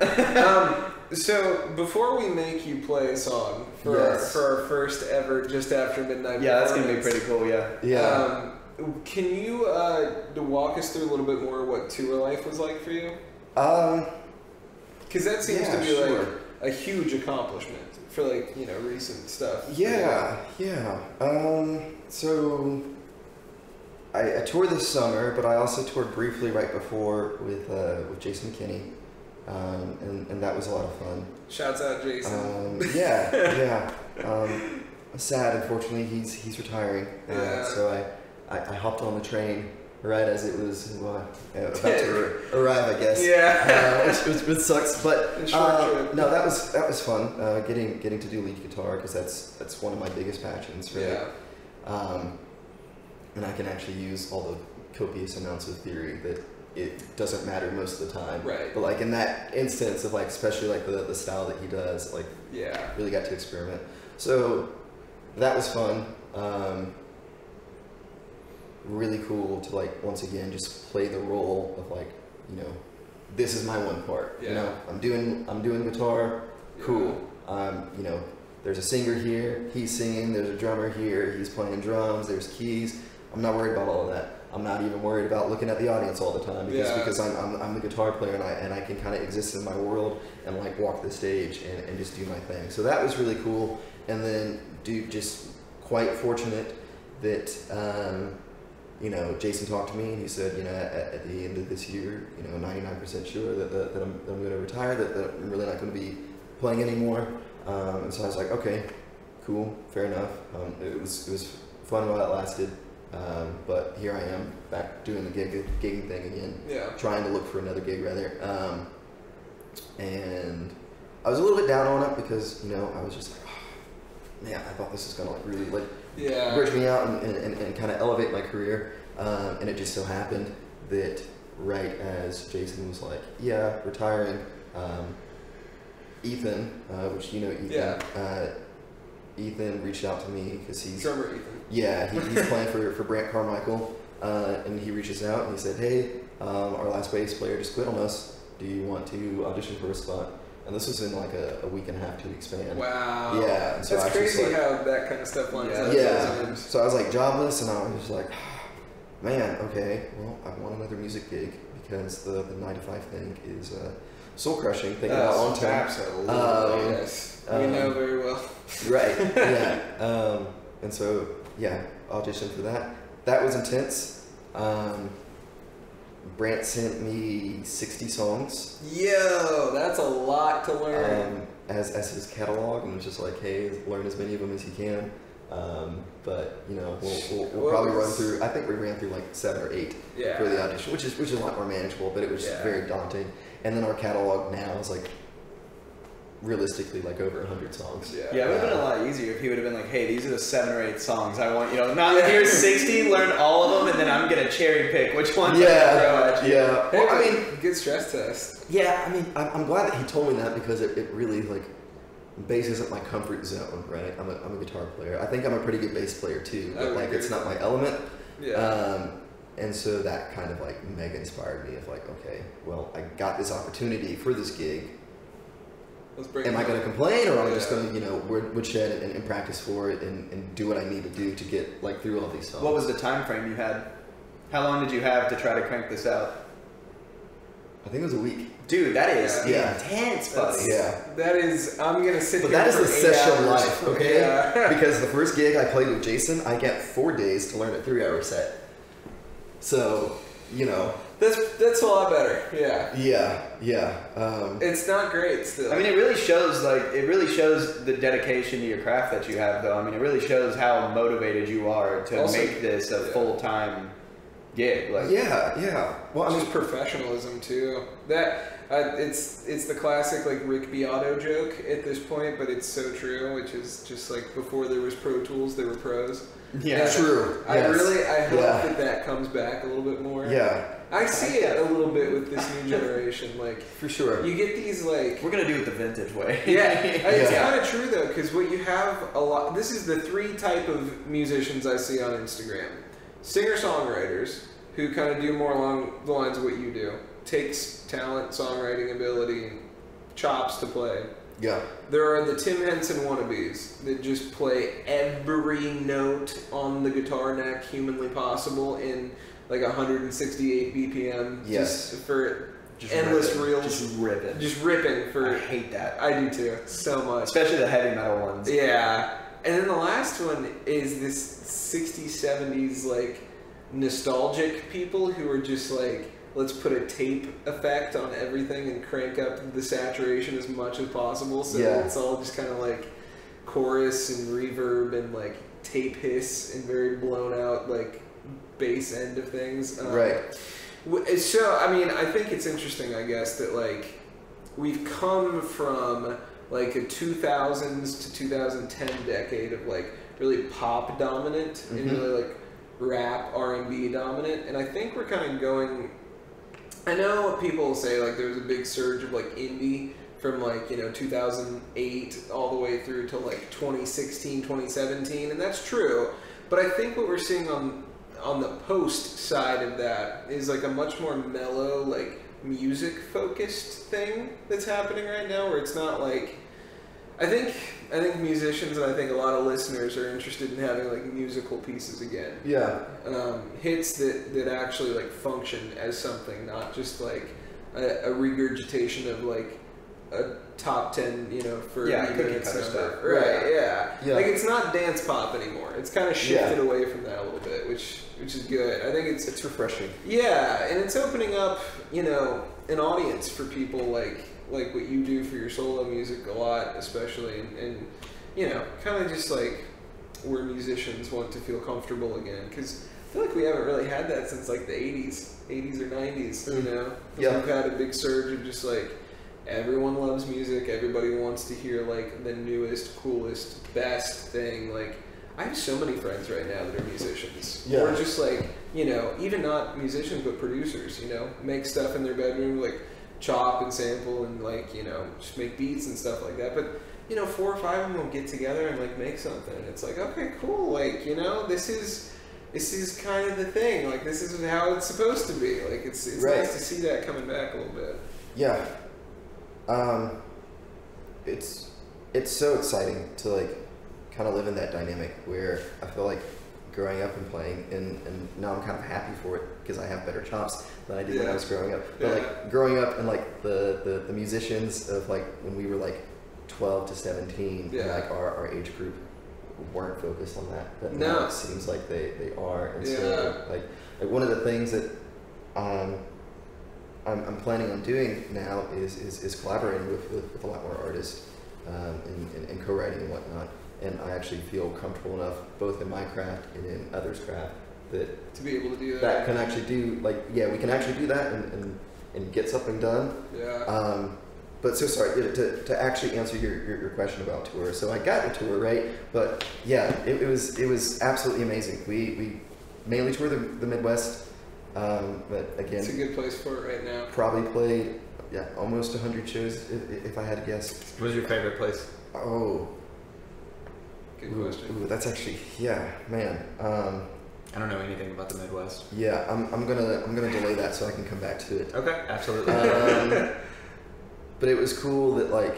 So before we make you play a song for, our first ever Just After Midnight. Yeah, that's going to be pretty cool. Yeah. Can you walk us through a little bit more what tour life was like for you? Because that seems to be like a huge accomplishment for like, you know, recent stuff. So I toured this summer, but I also toured briefly right before with Jason McKinney, and that was a lot of fun. Shouts out Jason. Sad, unfortunately, he's retiring. So I hopped on the train right as it was about to arrive, I guess. Which sucks, but no, that was fun. Getting to do lead guitar, because that's one of my biggest passions, really. And I can actually use all the copious amounts of theory that it doesn't matter most of the time. Right. But like in that instance of like, especially like the style that he does, like really got to experiment. So that was fun. Really cool to like once again just play the role of like, you know, this is my one part. You know, I'm doing guitar, cool. You know, there's a singer here, he's singing, there's a drummer here, he's playing drums, there's keys. I'm not worried about all of that. I'm not even worried about looking at the audience all the time because I'm the guitar player, and I can kind of exist in my world and like walk the stage and just do my thing. So that was really cool. And then just quite fortunate that you know, Jason talked to me and he said, you know, at the end of this year, you know, 99% sure that I'm going to retire, that I'm really not going to be playing anymore. And so I was like, okay, cool, fair enough. It was fun while it lasted, but here I am back doing the gigging thing again, trying to look for another gig rather. And I was a little bit down on it because, you know, I was just like, oh, man, I thought this was going to like really like bridge me out and kind of elevate my career, and it just so happened that right as Jason was like, retiring, Ethan, which you know Ethan, Ethan reached out to me because he's drummer Ethan. He's playing for Brant Carmichael, and he reaches out and he said, hey, our last bass player just quit on us, do you want to audition for a spot? And this was in like a week and a half, 2 weeks span. Wow. Yeah. So that's crazy like, how that kind of stuff lines up. Yeah. So I was like jobless, and I was just like, man, okay, well, I want another music gig because the 9-to-5 thing is soul crushing. Thinking about long term. Absolutely. Yes. We know very well. Right. Yeah. And so auditioned for that. That was intense. Brant sent me 60 songs. Yo, that's a lot to learn. As his catalog, and was just like, hey, learn as many of them as you can. But you know, we'll probably run through. I think we ran through like 7 or 8 for the audition, which is a lot more manageable, but it was just very daunting. And then our catalog now is like realistically like over 100 songs. It would have been a lot easier if he would have been like, hey, these are the 7 or 8 songs I want, you know, not here's 60, learn all of them, and then I'm gonna cherry pick which ones well, I mean, good stress test. I'm glad that he told me that because it really like bass isn't my comfort zone, right? I'm a guitar player. I think I'm a pretty good bass player too, but like it's not my element. Yeah. And so that kind of like mega inspired me of like, okay, well, I got this opportunity for this gig. Am I going to complain, or am I just going to, you know, woodshed and practice for it and do what I need to do to get like through all these songs? What was the time frame you had? How long did you have to try to crank this out? I think it was a week. Dude, that is intense, buddy. Yeah. That is, I'm going to sit here. But that is the session life, okay? Yeah. Because the first gig I played with Jason, I got 4 days to learn a 3-hour set. So, you know. That's a lot better. Yeah. Yeah. Yeah. It's not great still. I mean, it really shows, like, it really shows the dedication to your craft that you have, though. I mean, it really shows how motivated you are to also make this a full-time gig. Like, yeah. Yeah. Well, I mean, professionalism too. That it's the classic like Rick Beato joke at this point, but it's so true, which is just like before there was Pro Tools, there were pros. Yeah, true. I hope that comes back a little bit more. Yeah. I see it a little bit with this new generation, like for sure. You get these like we're gonna do it the vintage way. Yeah, it's kind of true though, because what you have a lot. This is the three type of musicians I see on Instagram: singer-songwriters who kind of do more along the lines of what you do, takes talent, songwriting ability, chops to play. Yeah. There are the Tim Henson wannabes that just play every note on the guitar neck humanly possible in like 168 BPM. Yes. Just for just endless reels. Just ripping. Just ripping for. I hate that. I do too. So much. Especially the heavy metal ones. Yeah. And then the last one is this 60s, 70s like nostalgic people who are just like, let's put a tape effect on everything and crank up the saturation as much as possible. So it's all just kind of like chorus and reverb and like tape hiss and very blown out like bass end of things. Right. So, I mean, I think it's interesting, I guess, that like we've come from like a 2000s to 2010 decade of like really pop dominant and really like rap, R&B dominant. And I think we're kind of going... I know people say like there was a big surge of like indie from like, you know, 2008 all the way through to like 2016, 2017, and that's true. But I think what we're seeing on the post side of that is like a much more mellow, like music focused thing that's happening right now, where it's not like I think musicians and I think a lot of listeners are interested in having like musical pieces again. Yeah. Hits that actually like function as something, not just like a regurgitation of like a top 10, you know, for cookie cutter stuff. Right. Yeah. Like it's not dance pop anymore. It's kind of shifted away from that a little bit, which is good. I think it's refreshing. Yeah, and it's opening up, you know, an audience for people like what you do for your solo music a lot, especially, and you know, kind of just like where musicians want to feel comfortable again, because I feel like we haven't really had that since like the 80s or 90s, you know? Yeah. We've had a big surge of just like, everyone loves music, everybody wants to hear like the newest, coolest, best thing. Like, I have so many friends right now that are musicians, or just like, you know, even not musicians, but producers, you know, make stuff in their bedroom, like, chop and sample and like, you know, just make beats and stuff like that. But, you know, 4 or 5 of them will get together and like make something. It's like, okay, cool. Like, you know, this is kind of the thing. Like, this is how it's supposed to be. Like, it's nice to see that coming back a little bit. Yeah. It's so exciting to like kind of live in that dynamic where I feel like growing up and playing, and now I'm kind of happy for it because I have better chops than I did when I was growing up. But like growing up and like the musicians of like when we were like 12 to 17, and like our age group weren't focused on that, but now it seems like they are. And so like one of the things that I'm planning on doing now is collaborating with a lot more artists and co-writing and whatnot. And I actually feel comfortable enough, both in my craft and in others' craft, that to be able to do that, that can actually do like we can actually do that and get something done. Yeah. But so sorry to actually answer your question about tour. So I got the tour right, but yeah, it was absolutely amazing. We mainly toured the Midwest, but again, it's a good place for it right now. Probably played almost 100 shows if I had to guess. What was your favorite place? Oh. Good question. Ooh, that's actually, yeah, man. I don't know anything about the Midwest. Yeah, I'm gonna delay that so I can come back to it. Okay, absolutely. But it was cool that, like,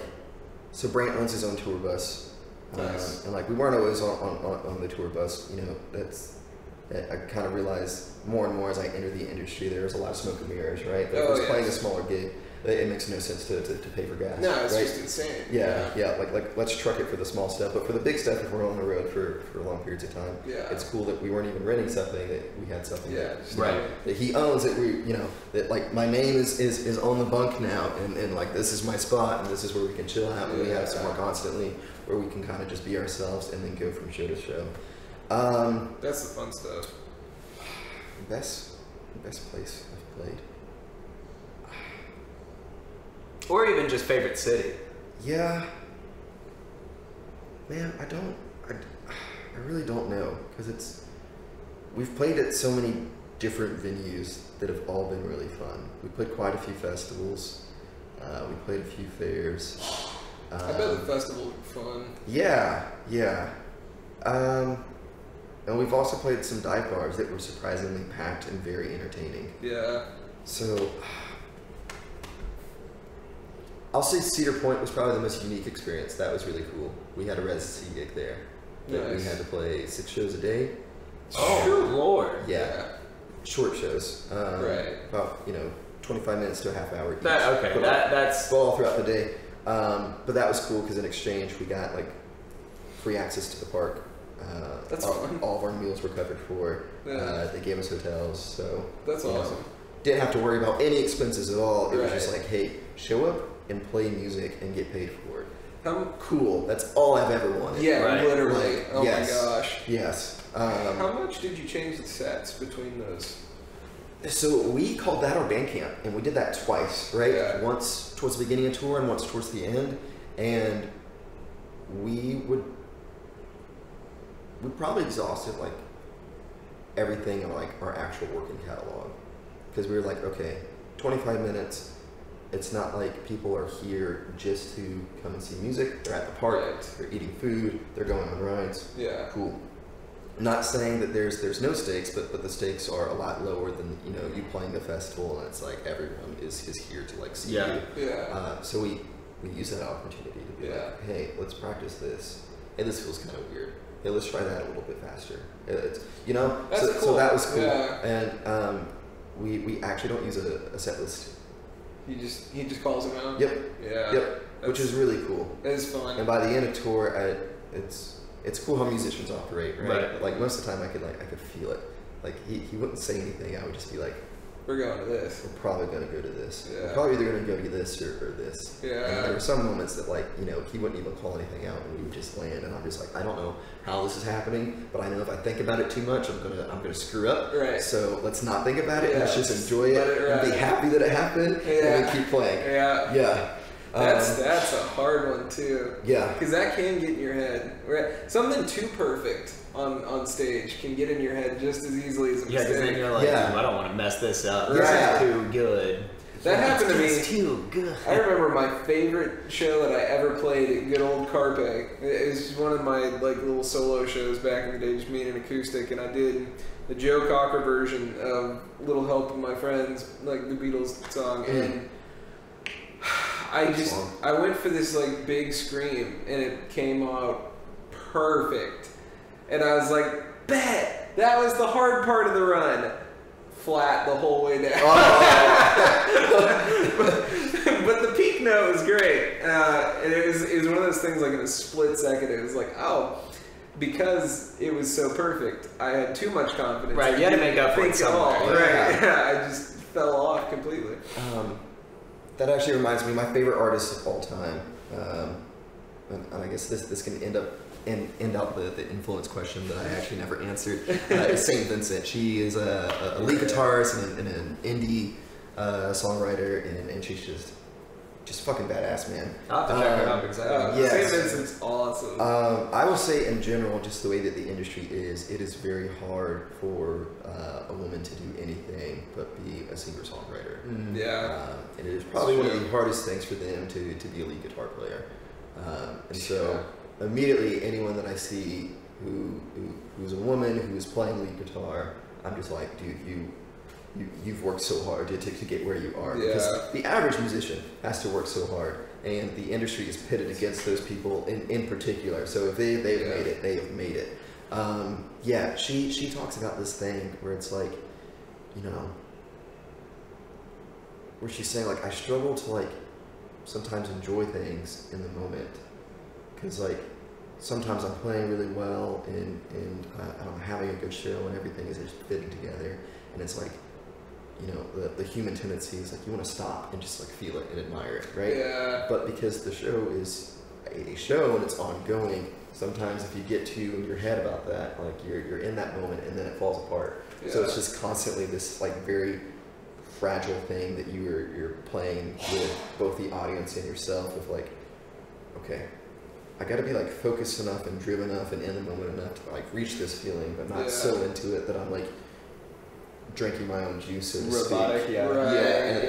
so Brant owns his own tour bus, nice. And like we weren't always on the tour bus. You know, I kind of realized more and more as I entered the industry, there was a lot of smoke and mirrors, right? But if I was playing a smaller gig, it makes no sense to pay for gas. No, it's right? Just insane. Yeah, yeah, yeah. Like let's truck it for the small stuff, but for the big stuff, if we're on the road for long periods of time, yeah, it's cool that we weren't even renting something, that we had something. Yeah, that, right. Know, that he owns, that we, you know, that like my name is on the bunk now, and like this is my spot, and this is where we can chill out, and we have somewhere constantly where we can kind of just be ourselves, and then go from show to show. That's the fun stuff. Best place I've played. Or even just favorite city. Yeah. Man, I really don't know, because it's, we've played at so many different venues that have all been really fun. We played quite a few festivals. We played a few fairs. I bet the festivals were fun. Yeah, yeah. And we've also played some dive bars that were surprisingly packed and very entertaining. Yeah. So I'll say Cedar Point was probably the most unique experience. That was really cool. We had a residency gig there. Nice. We had to play 6 shows a day. Oh, good lord. Yeah. Short shows. Right. About, you know, 25 minutes to a half hour. That, okay. That's all throughout the day. But that was cool because in exchange we got like free access to the park. That's awesome. All of our meals were covered for. Yeah. They gave us hotels. So that's awesome. Didn't have to worry about any expenses at all. It was just like, hey, show up and play music and get paid for it. How cool. That's all I've ever wanted. Yeah, right. Literally. Like, oh yes, my gosh. Yes. How much did you change the sets between those? So we called that our band camp, and we did that twice, right? Yeah. Once towards the beginning of tour and once towards the end. And we probably exhausted like everything in like our actual working catalog. Because we were like, okay, 25 minutes. It's not like people are here just to come and see music. They're at the park. Right. They're eating food. They're going on rides. Yeah. Cool. Not saying that there's no stakes, but the stakes are a lot lower than, you know, you playing the festival, and it's like everyone is here to like see you. Yeah. So we use that opportunity to be like, hey, let's practice this. Hey, this feels kind of weird. Hey, let's try that a little bit faster. It's, you know. That's cool. So that was cool. Yeah. And we actually don't use a set list. He just calls them out. Yep. Yeah. Yep. Which is really cool. It is fun. And by the end of tour, it's cool how musicians operate, right? Right. Like most of the time, I could feel it. Like he wouldn't say anything. I would just be like, "We're going to this. We're probably going to go to this. Yeah. We're probably either going to go to this or this." Yeah. And there were some moments that, like, you know, he wouldn't even call anything out, and we would just land, and I'm just like, I don't know how this is happening, but I know if I think about it too much, I'm gonna screw up. Right. So let's not think about it. Yeah. Let's just enjoy it and be happy that it happened, and then keep playing. Yeah. Yeah. That's a hard one too. Yeah. Because that can get in your head. Right. Something too perfect on stage can get in your head just as easily as a mistake. Yeah, because then you're like, I don't want to mess this up. This is too good. That happened to me. It's too good. I remember my favorite show that I ever played at good old Carpe. It was one of my like little solo shows back in the day, just me and an acoustic, and I did the Joe Cocker version of "Little Help of My Friends," like the Beatles song, and I went for this like big scream, and it came out perfect, and I was like, bet. That was the hard part of the run. Flat the whole way down. But the peak note was great, and it was one of those things, like in a split second it was like, oh, because it was so perfect, I had too much confidence. Right, you had to make up for it somewhere. Right, yeah, I just fell off completely. That actually reminds me, my favorite artist of all time, and I guess this can end out the influence question that I actually never answered, is Saint Vincent. She is a lead guitarist and an indie songwriter, and she's just fucking badass, man. I'll have to check her out, because Saint Vincent's awesome. I will say in general, just the way that the industry is, it is very hard for a woman to do anything but be a singer-songwriter. Mm. Yeah. And it is probably one of the hardest things for them to be a lead guitar player. And so immediately anyone that I see who's a woman who's playing lead guitar, I'm just like, dude, you've worked so hard to get where you are. Yeah. Because the average musician has to work so hard, and the industry is pitted against those people in particular. So if they've made it, they have made it. Yeah, she talks about this thing where it's like, you know, where she's saying like, I struggle to like sometimes enjoy things in the moment, because like sometimes I'm playing really well and I'm having a good show and everything is just fitting together, and it's like, you know, the human tendency is like you want to stop and just like feel it and admire it, right? Yeah. But because the show is a show and it's ongoing, sometimes if you get too in your head about that, like you're in that moment and then it falls apart. Yeah. So it's just constantly this like very fragile thing that you're playing with both the audience and yourself of like, okay, I gotta be like focused enough and driven enough and in the moment enough to like reach this feeling, but not so into it that I'm like drinking my own juice, so to speak. Yeah, right. and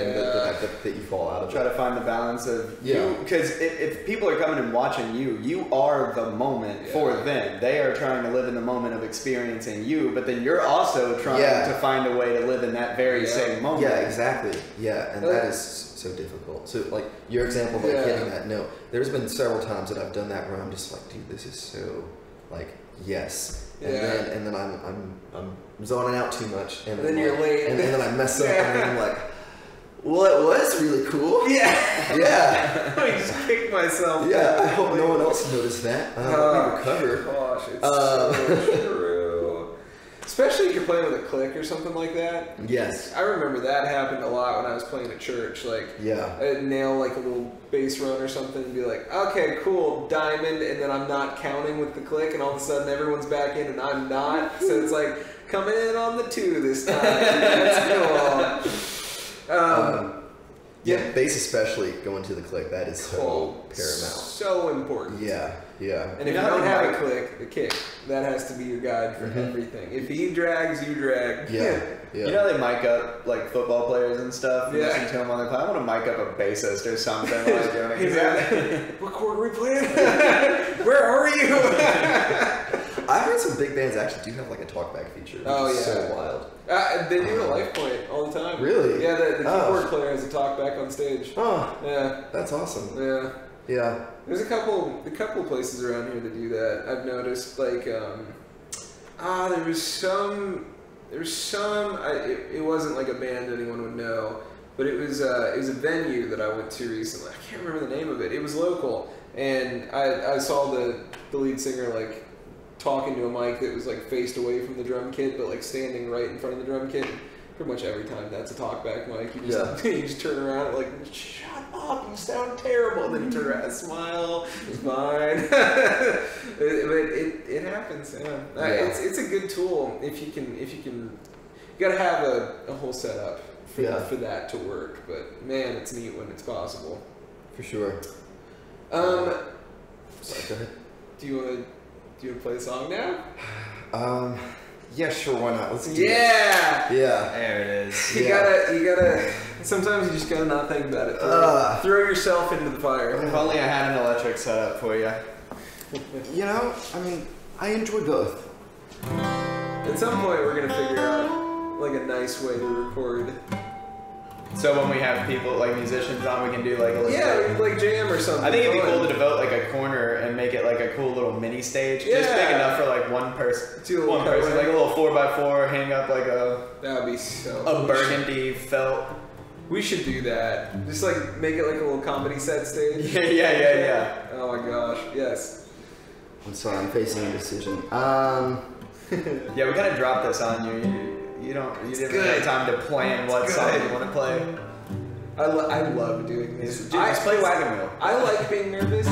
that you fall out of. Try to find the balance of because if people are coming and watching you, you are the moment for them. They are trying to live in the moment of experiencing you, but then you're also trying to find a way to live in that very same moment. Yeah, exactly. Yeah, and that is so difficult. So like your example of like hitting that note, there's been several times that I've done that where I'm just like, dude, this is so like and then I'm zoning out too much, and then you're late, and then I mess up, and then I'm like, well, it was really cool. Yeah, yeah. I just kicked myself. Yeah, I hope no one else noticed that. I recovered. Gosh, it's so true. Especially if you're playing with a clique or something like that. Yes, I remember that happened a lot when I was playing at church. Like, I'd nail like a little bass run or something and be like, okay, cool, diamond, and then I'm not counting with the click, and all of a sudden everyone's back in and I'm not, so it's like, coming in on the two this time. That's cool. Yeah, bass especially, going to the click, that is so paramount. So important. Yeah, yeah. And if you don't have a click, the kick, that has to be your guide for everything. If he drags, you drag. Yeah. Yeah. You know they mic up like football players and stuff. Yeah. And tell them on the cloud, I want to mic up a bassist or something. Exactly. What chord are we playing? Where are you? I've heard some big bands actually do have like a talkback feature. Oh yeah, so wild. They do a life point all the time. Really? Yeah. The keyboard player has a talkback on stage. Oh. Yeah. That's awesome. Yeah. Yeah. There's a couple places around here that do that. I've noticed like it wasn't like a band anyone would know, but it was a venue that I went to recently. I can't remember the name of it. It was local, and I saw the lead singer like talking to a mic that was like faced away from the drum kit, but like standing right in front of the drum kit. And pretty much every time that's a talkback mic, you just you just turn around and like, shut up, you sound terrible. And then you turn around and smile. It's fine. It happens. Yeah. Yeah. It's a good tool if you can. You gotta have a whole setup for that to work. But man, it's neat when it's possible. For sure. Sorry, go ahead. Do you wanna play a song now? Yeah, sure, why not? Let's do it. Yeah. There it is. You gotta sometimes you just gotta not think about it. Throw yourself into the fire. If only I had an electric setup for you. You know, I mean, I enjoy both. At some point we're gonna figure out like a nice way to record. So when we have people, like musicians on, we can do like a little bit. Like jam or something. I think it'd be cool to devote like a corner and make it like a cool little mini stage. Yeah. Just big enough for like one person. One person, like a little 4x4, hang up like a... That would be so... A burgundy felt. We should do that. Just like make it like a little comedy set stage. Yeah. Oh my gosh, yes. I'm sorry, I'm facing a decision. Yeah, we kind of dropped this on you. You didn't have time to plan what song you want to play. I love doing this. Dude, I play Wagon Wheel. I like being nervous.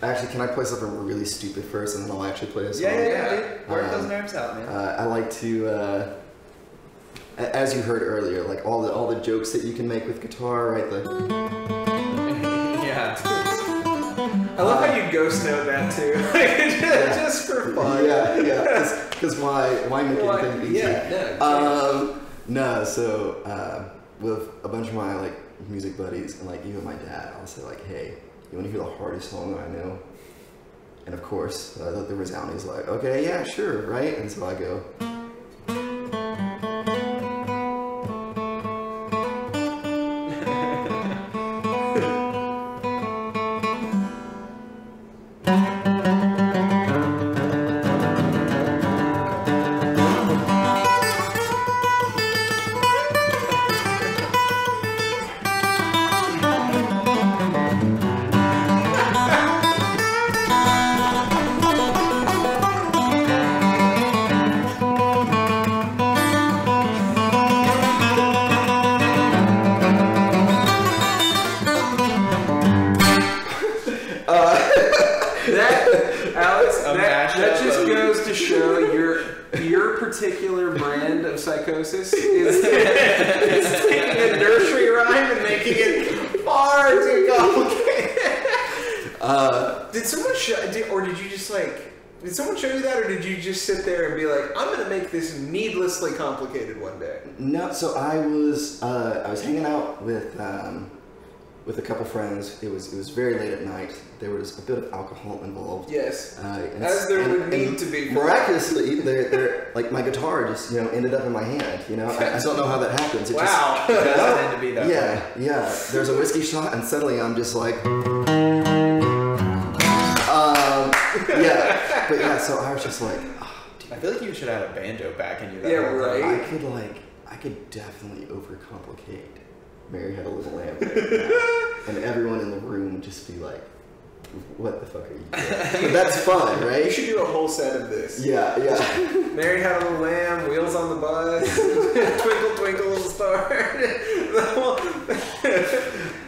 Actually, can I play something really stupid first, and then I'll actually play a song? Yeah. Work those nerves out, man. I like to, as you heard earlier, like all the jokes that you can make with guitar, right? I love how you ghost note that too, just for fun. Yeah, because why make anything easy? No. So with a bunch of my like music buddies and like even my dad, I'll say like, hey, you want to hear the hardest song that I know? And of course, the resounding is like, okay, yeah, sure, right? And so I go. Complicated one day. No, so I was hanging out with a couple friends. It was very late at night. There was a bit of alcohol involved. Yes, as there would need to be. Miraculously, they're like my guitar just ended up in my hand. I don't know how that happens. It wow, just, it doesn't end to be that. Yeah, fun. Yeah. There's a whiskey shot, and suddenly I'm just like, yeah. But yeah, so I was just like. I feel like you should have a banjo back in you. Yeah, right. I could definitely overcomplicate Mary Had a Little Lamb, and everyone in the room would just be like, "What the fuck are you doing?" But that's fun, right? You should do a whole set of this. Yeah, yeah. Mary Had a Little Lamb, Wheels on the Bus, Twinkle Twinkle Little Star.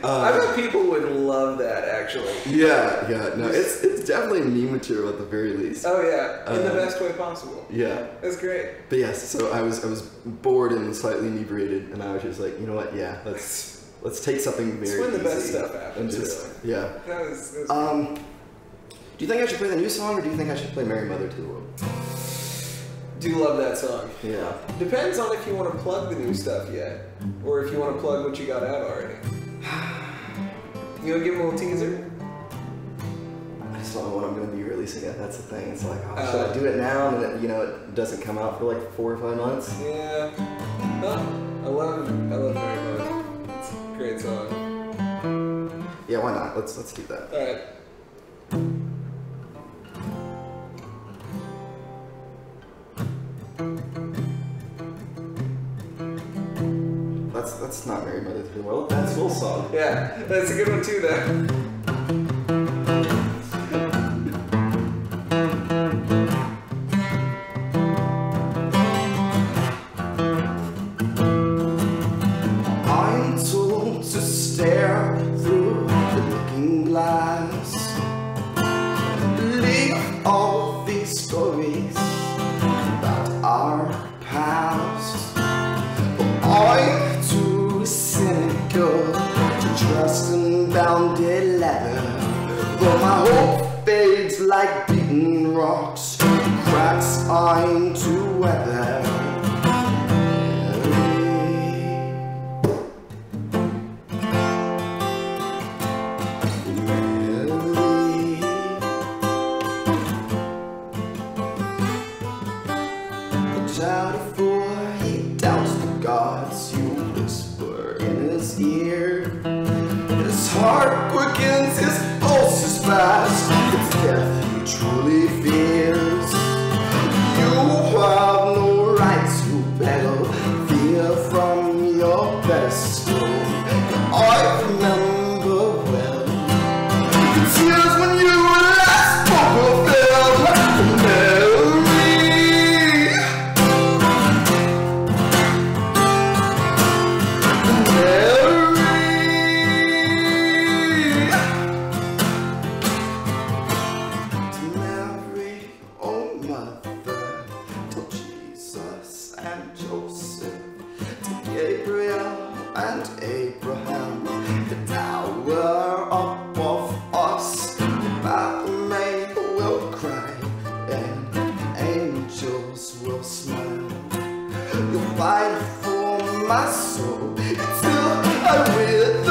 I bet people would love that, actually. Yeah, yeah. No, it's definitely meme material at the very least. Oh yeah, in the best way possible. Yeah, that's great. But yes, so I was bored and slightly inebriated, and I was just like, you know what? Yeah, let's take something very. It's when the best stuff happens. Just, really. Yeah. That was do you think I should play the new song, or do you think I should play "Mary Mother to the World"? Do love that song. Yeah. Depends on if you want to plug the new stuff yet, or if you want to plug what you got out already. You want to give him a little teaser? I just don't know what I'm going to be releasing yet. That's the thing. It's like, oh, should I do it now? And then, it doesn't come out for like 4 or 5 months. Yeah. Oh, I love Mary Mother. It's a great song. Yeah, why not? Let's do that. All right. That's not Mary Mother to the World. That's full song. Yeah, that's a good one too, though. Fight for me. my soul, and still I wither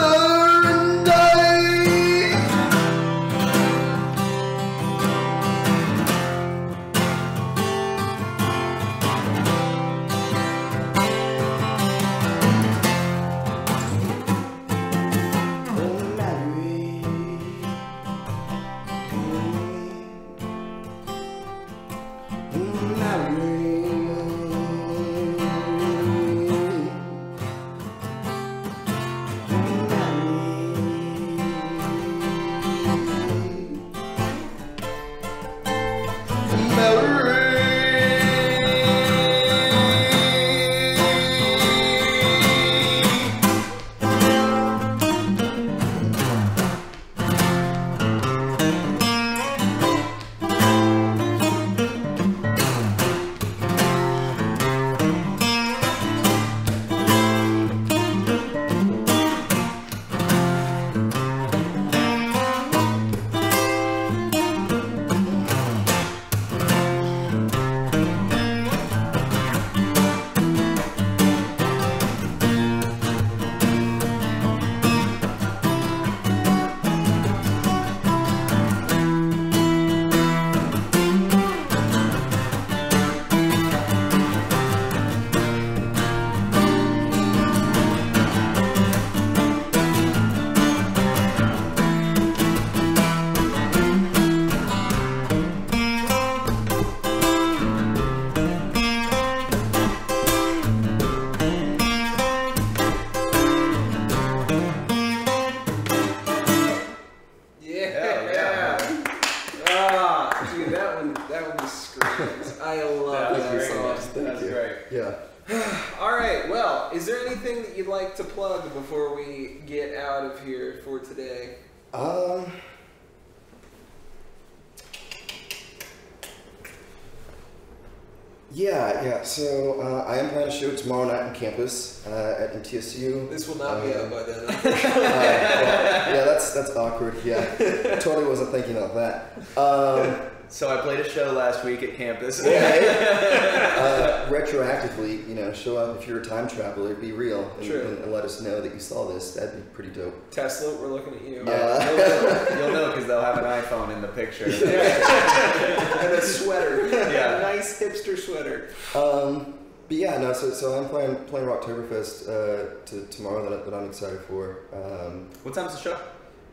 and die. Oh Mary, oh Mary, oh Mary. So I am planning a show tomorrow night on campus at MTSU. This will not be out by then. Yeah, that's awkward. Yeah, totally wasn't thinking of that. So I played a show last week at campus. Yeah, retroactively, you know, show up if you're a time traveler, be real, and let us know that you saw this. That'd be pretty dope. Tesla, we're looking at you. You'll know because they'll have an iPhone in the picture. Yeah. And a sweater. Yeah. A nice hipster sweater. But yeah, no, so I'm playing Rocktoberfest tomorrow that I'm excited for. What time's the show?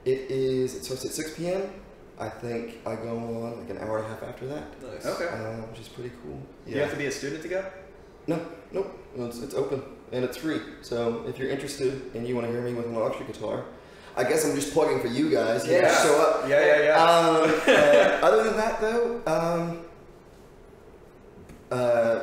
It starts at 6 p.m. I think I go on like an hour and a half after that. Nice. Okay. Which is pretty cool. Yeah. Do you have to be a student to go? Nope. It's open and it's free. So if you're interested and you want to hear me with an electric guitar, I guess I'm just plugging for you guys. Yeah. Just show up. Yeah. Other than that, though,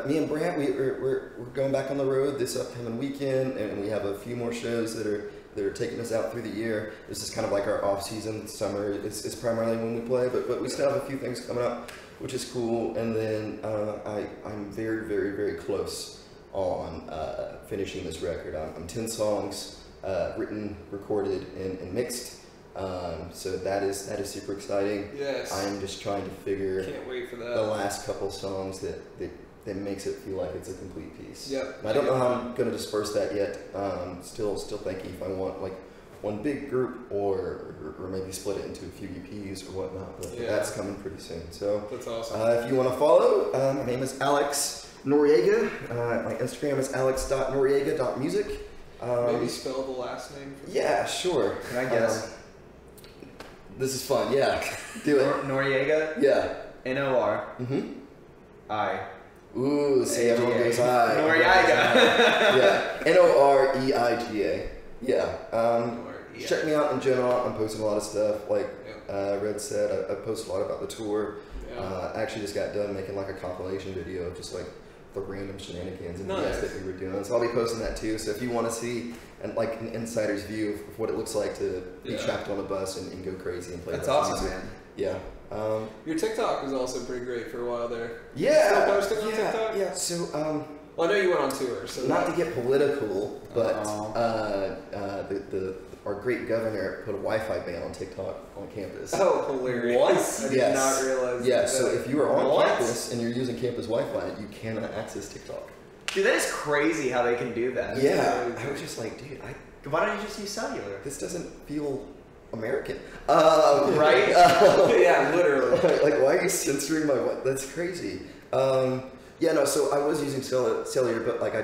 me and Brant, we're going back on the road this upcoming weekend, and we have a few more shows that are taking us out through the year. This is kind of like our off-season summer. It's primarily when we play, but we still have a few things coming up, which is cool. And then I'm very, very, very close on finishing this record. I'm 10 songs written, recorded, and mixed. So that is super exciting. Yes. I'm just trying to figure. Can't wait for that. The last couple songs that makes it feel like it's a complete piece. Yep. And I don't know how I'm going to disperse that yet. Still thinking if I want like one big group or maybe split it into a few EPs or whatnot. But that's coming pretty soon. So that's awesome. If you want to follow, my name is Alex Noriega. My Instagram is alex.noriega.music. Maybe spell the last name. Yeah, sure. Can I guess? This is fun. Yeah, do it. Noriega. Yeah. N-O-R. Mm-hmm. I. Ooh, say everyone goes I. Noriega. Yeah. N-O-R-E-I-G-A. Yeah. Check me out in general. I'm posting a lot of stuff. Like Red said, I post a lot about the tour. Yeah. I actually just got done making like a compilation video of just like the random shenanigans and that we were doing. So I'll be posting that too. So if you want to see an insider's view of what it looks like to be trapped on a bus and go crazy and play. That's awesome, man. Yeah. Your TikTok was also pretty great for a while there. Yeah. You still posting on TikTok? Yeah. So, well, I know you went on tour. So not to get political, but our great governor put a Wi-Fi ban on TikTok on campus. Oh, hilarious! What? I did not realize. Yeah. So if you are on campus and you're using campus Wi-Fi, you cannot access TikTok. Dude, that is crazy how they can do that. Yeah, I was just like, dude, why don't you just use cellular? This doesn't feel American. Right? Yeah, literally. Like, why are you censoring my what? That's crazy. Yeah, no, so I was using cellular, but like I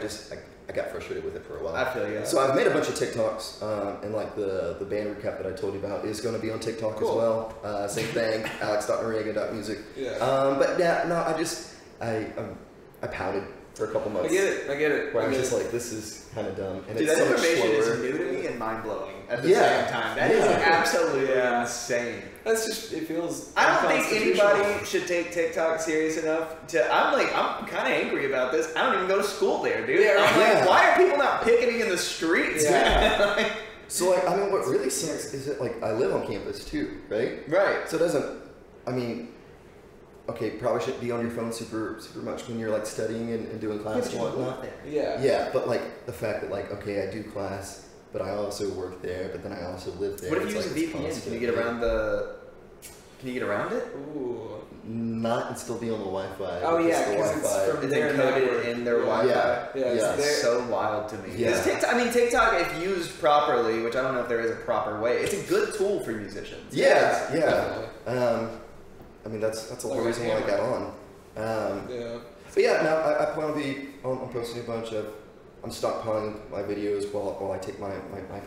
got frustrated with it for a while. I feel you. Yeah. So I've made a bunch of TikToks, and like the band recap that I told you about is going to be on TikTok as well. Same thing, alex.noriega.music. Yeah. But yeah, no, I pouted for a couple months. I get it. Where I was just like, this is kind of dumb. And dude, it's that information is new to me and mind-blowing at the same time. That is absolutely insane. That's just, it feels I don't think anybody should take TikTok serious enough to, I'm kind of angry about this. I don't even go to school there, dude. Yeah, right. Like, why are people not picketing in the streets? Yeah. Like, so, like, I mean, what really sucks is that, like, I live on campus, too, right? Right. So it doesn't, I mean... Okay, probably shouldn't be on your phone super much when you're like studying and doing class and whatnot. Yeah. Yeah, but like the fact that like, okay, I do class, but I also work there, but then I also live there. What if you use a VPN? Can you get around it? Ooh. Not and still be on the Wi-Fi. Oh yeah, because it's from their network in their Wi-Fi. Yeah. It's so wild to me. Yeah. TikTok, I mean, TikTok, if used properly, which I don't know if there is a proper way, it's a good tool for musicians. Yeah. I mean, that's a whole reason why I got on. But yeah, now I plan to be on posting a bunch of, I'm stockpiling my videos while I take my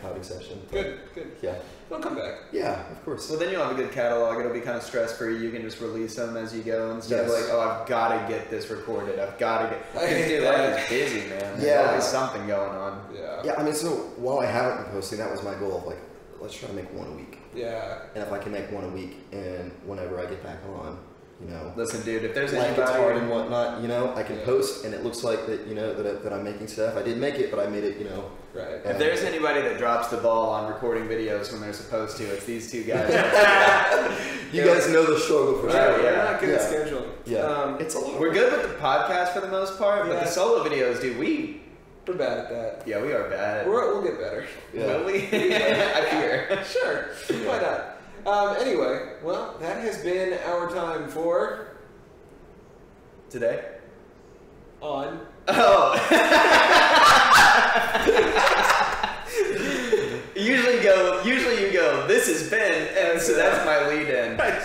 pouting session. Good. Yeah. They'll come back. Yeah, of course. Well, then you'll have a good catalog. It'll be kind of stress-free. You can just release them as you go instead of like, oh, I've got to get this recorded. I've got to get... Dude, life is busy, man. There's always something going on. Yeah, I mean, so while I haven't been posting, that was my goal of like, let's try to make one a week. Yeah. And if I can make one a week, and whenever I get back on, you know. Listen, dude, if there's anybody hard and whatnot, you know, I can post, and it looks like that, you know, that I'm making stuff. I did make it, but I made it, you know. Right. If there's anybody that drops the ball on recording videos when they're supposed to, it's these two guys. You guys know the struggle for sure. Yeah, we're not good at scheduling. Yeah. It's a lot. We're good with the podcast for the most part, but the solo videos, dude, we're bad at that. Yeah, we are bad. We'll get better. Yeah. Will we? I fear. Sure. Yeah. Why not? Anyway, well, that has been our time for... Today? On. Oh! Usually you go, this has been, and so that's my lead-in. I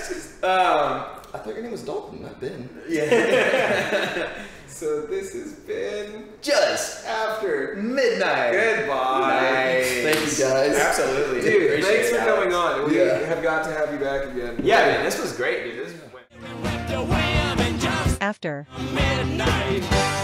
thought your name was Dalton, not Ben. Yeah. So this has been Just After Midnight. Goodbye. Nice. Thank you guys. Absolutely. Dude, thanks for coming on. We have got to have you back again. Yeah, man, this was great, dude. This was After Midnight.